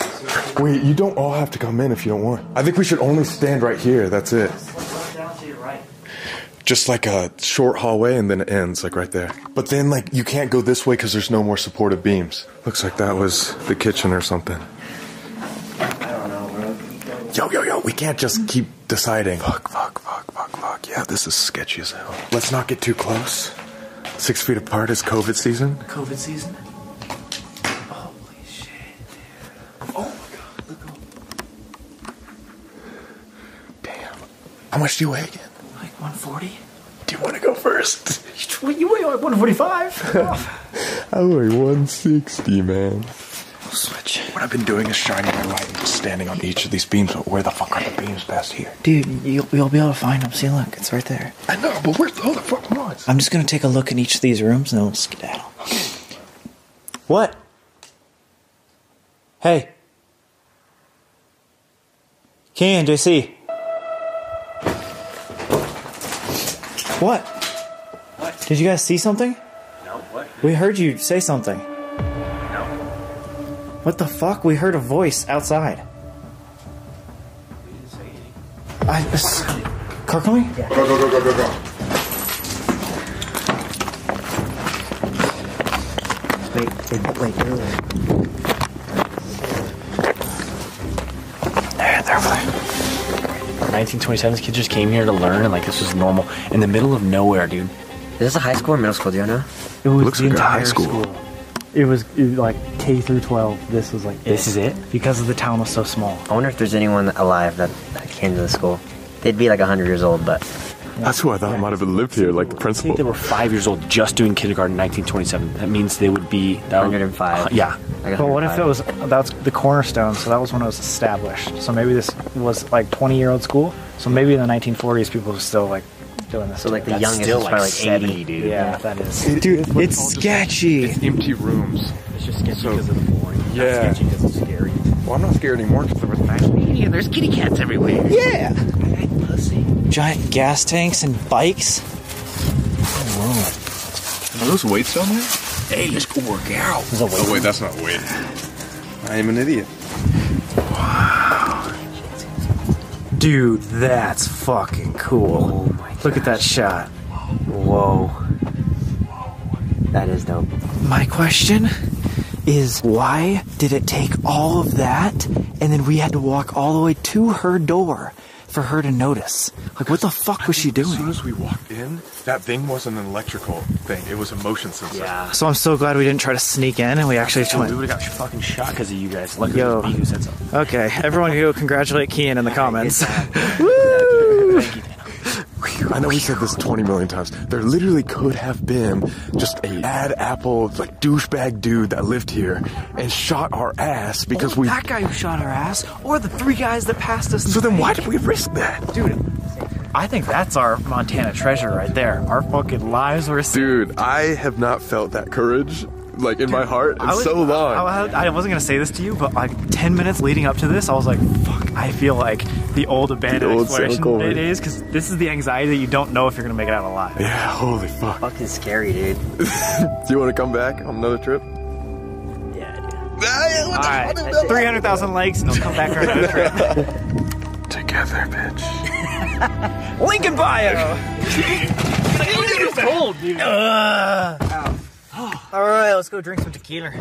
Wait, you don't all have to come in if you don't want. I think we should only stand right here. That's it. Just like a short hallway and then it ends, like right there. But then, like, you can't go this way because there's no more supportive beams. Looks like that was the kitchen or something. I don't know, bro. Yo, yo, yo, we can't just keep deciding. Fuck, fuck, fuck, fuck, fuck. Yeah, this is sketchy as hell. Let's not get too close. Six feet apart is COVID season. COVID season? How much do you weigh again? Like one forty. Do you want to go first? You weigh like one forty-five. I weigh one sixty, man. We'll switch. What I've been doing is shining my light, standing on each of these beams. But where the fuck are the beams past here? Dude, you'll, you'll be able to find them. See, look, it's right there. I know, but where's the other fucking ones? I'm just going to take a look in each of these rooms and then we'll skedaddle. Okay. What? Hey. Kian, J C. What? What? Did you guys see something? No, what? We heard you say something. No. What the fuck? We heard a voice outside. We didn't say anything. I... Uh, Kirkland? Yeah. Go, go, go, go, go, go. Wait, wait, wait, wait. There, there, there. nineteen twenty-seven's kids just came here to learn and like this was normal in the middle of nowhere, dude. Is this a high school or middle school? Do you know? It was Looks the like entire high school. school. It was, it was like K through twelve. This was like this it. is it because of the town was so small. I wonder if there's anyone alive that, that came to the school. They'd be like a hundred years old, but yeah. That's who I thought yeah. might have lived here, like the principal. I think they were five years old just doing kindergarten in nineteen twenty-seven. That means they would be that one hundred and five. Would, uh, yeah. But well, what if it was, that's the cornerstone, so that was when it was established. So maybe this was like twenty-year-old school. So maybe in the nineteen forties, people were still like doing this. So like the that's youngest still was probably like seventy, dude. Yeah, yeah, that is. It, dude, it's, it's sketchy. Just, it's empty rooms. It's just sketchy because so, of the boring. Yeah. It's sketchy because it's scary. Well, I'm not scared anymore because there was nineteen eighty and there's kitty cats everywhere. Yeah. I love seeing giant gas tanks and bikes. Oh, whoa. Are those weights on there? Hey, let's go work out. Wait oh, wait, that's not weight. I am an idiot. Wow. Dude, that's fucking cool. Oh my Look gosh. at that shot. Whoa. Whoa. That is dope. My question is why did it take all of that and then we had to walk all the way to her door for her to notice? Like, what the fuck was she doing? As soon as we walked in, that thing wasn't an electrical thing. It was a motion sensor. Yeah. So I'm so glad we didn't try to sneak in and we actually just went. We would have got fucking shot because of you guys. Luckily, it was me who said something. Okay, everyone go congratulate Kian in the comments. Woo! Thank you. I know we said this twenty million times. There literally could have been just a bad apple, like, douchebag dude that lived here and shot our ass because oh, we... that guy who shot our ass or the three guys that passed us. So the then bank. Why did we risk that? Dude, I think that's our Montana treasure right there. Our fucking lives were saved. Dude, I have not felt that courage, like, in dude, my heart in was, so long. I, I, I wasn't going to say this to you, but, like, ten minutes leading up to this, I was like, fuck, I feel like... the old abandoned the old exploration days, because this is the anxiety that you don't know if you're going to make it out alive. Yeah, holy fuck. Fucking scary, dude. Do you want to come back on another trip? Yeah, dude. Alright, three hundred thousand likes and I'll come back on another trip. Together, bitch. Link in bio! It's cold, dude. Uh, Alright, let's go drink some tequila.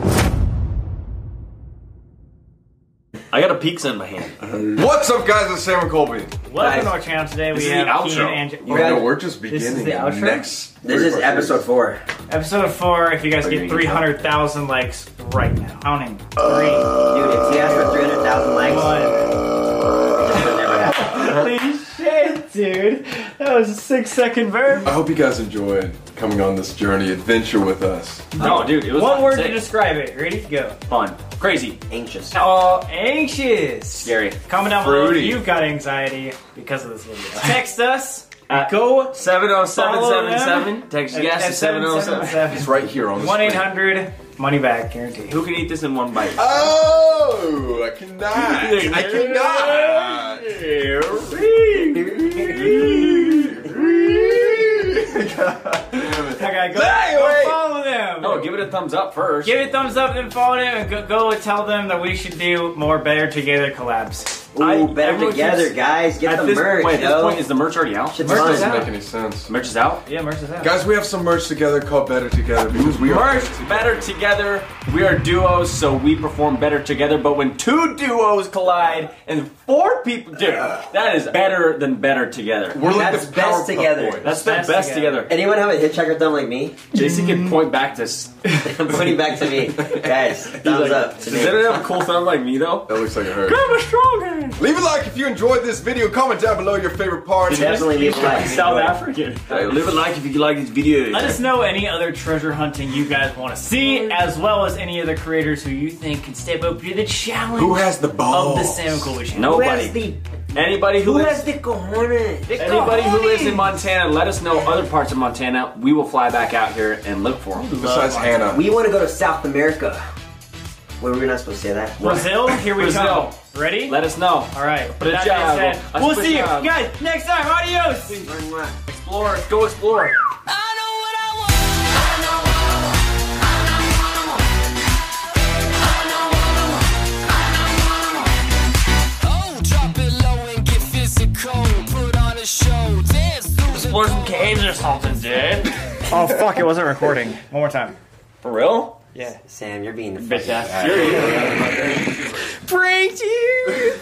I got a pizza in my hand. What's up, guys? It's Sam and Colby. Welcome to our channel today. We have Kian and J- oh, no, we're just beginning. This is the outro? Next this is episode four. Episode four. If you guys get three hundred thousand likes right now, counting three. Uh, Dude, if you ask for three hundred thousand likes, one. It just would never happen. Holy shit, dude! That was a six-second verb. I hope you guys enjoyed coming on this journey, adventure with us. No, dude, it was one word to describe it. Ready to go? Fun. Crazy. Anxious. Oh, anxious. Scary. Comment down below if you've got anxiety because of this video. Text us. At go seven oh seven seven seven. Text yes at to seven oh seven. It's right here on the one eight hundred. Money back guarantee. Who can eat this in one bite? Oh, I cannot. I cannot. Okay, go, go follow them. No, give it a thumbs up first. Give it a thumbs up, then follow them, and go, go tell them that we should do more Better Together collabs. Ooh, I, Better Together, just, guys. Get the this, merch. Wait, at this point, is the merch already out? Merch doesn't make any sense. Merch is out? Yeah, merch is out. Guys, we have some merch together called Better Together because we are together. Better Together. We are duos, so we perform better together. But when two duos collide and four people do, uh, that is better than Better Together. We're like that's the best together. Boys. That's the best, best together. together. Anyone have a hitchhiker thumb like me? Jason can point back to. I'm pointing back to me, guys. Thumbs like, up. Does anyone have a cool thumb like me though? That looks like a hurt. Grab a strong hand. Leave a like if you enjoyed this video. Comment down below your favorite part. You definitely leave a like. South African. Hey, leave a like if you like this video. Let us know any other treasure hunting you guys want to see, as well as any other creators who you think can step up to the challenge. Who has the balls? Of the Sam Golbach Show. Nobody. Who has the, anybody who, who lives, has the cojones? The anybody cojones. Who lives in Montana, let us know other parts of Montana. We will fly back out here and look for them. Besides Hannah, we want to go to South America. Wait, we're not supposed to say that. Brazil, here we Brazil. Come. Ready? Let us know. All right. But that being said, we'll see you guys next time. Adios. Explore. Go explore. Explore some caves or something, dude. Oh, fuck. It wasn't recording. One more time. For real? Yeah. Sam, you're being the bitch ass serious. Pranked you!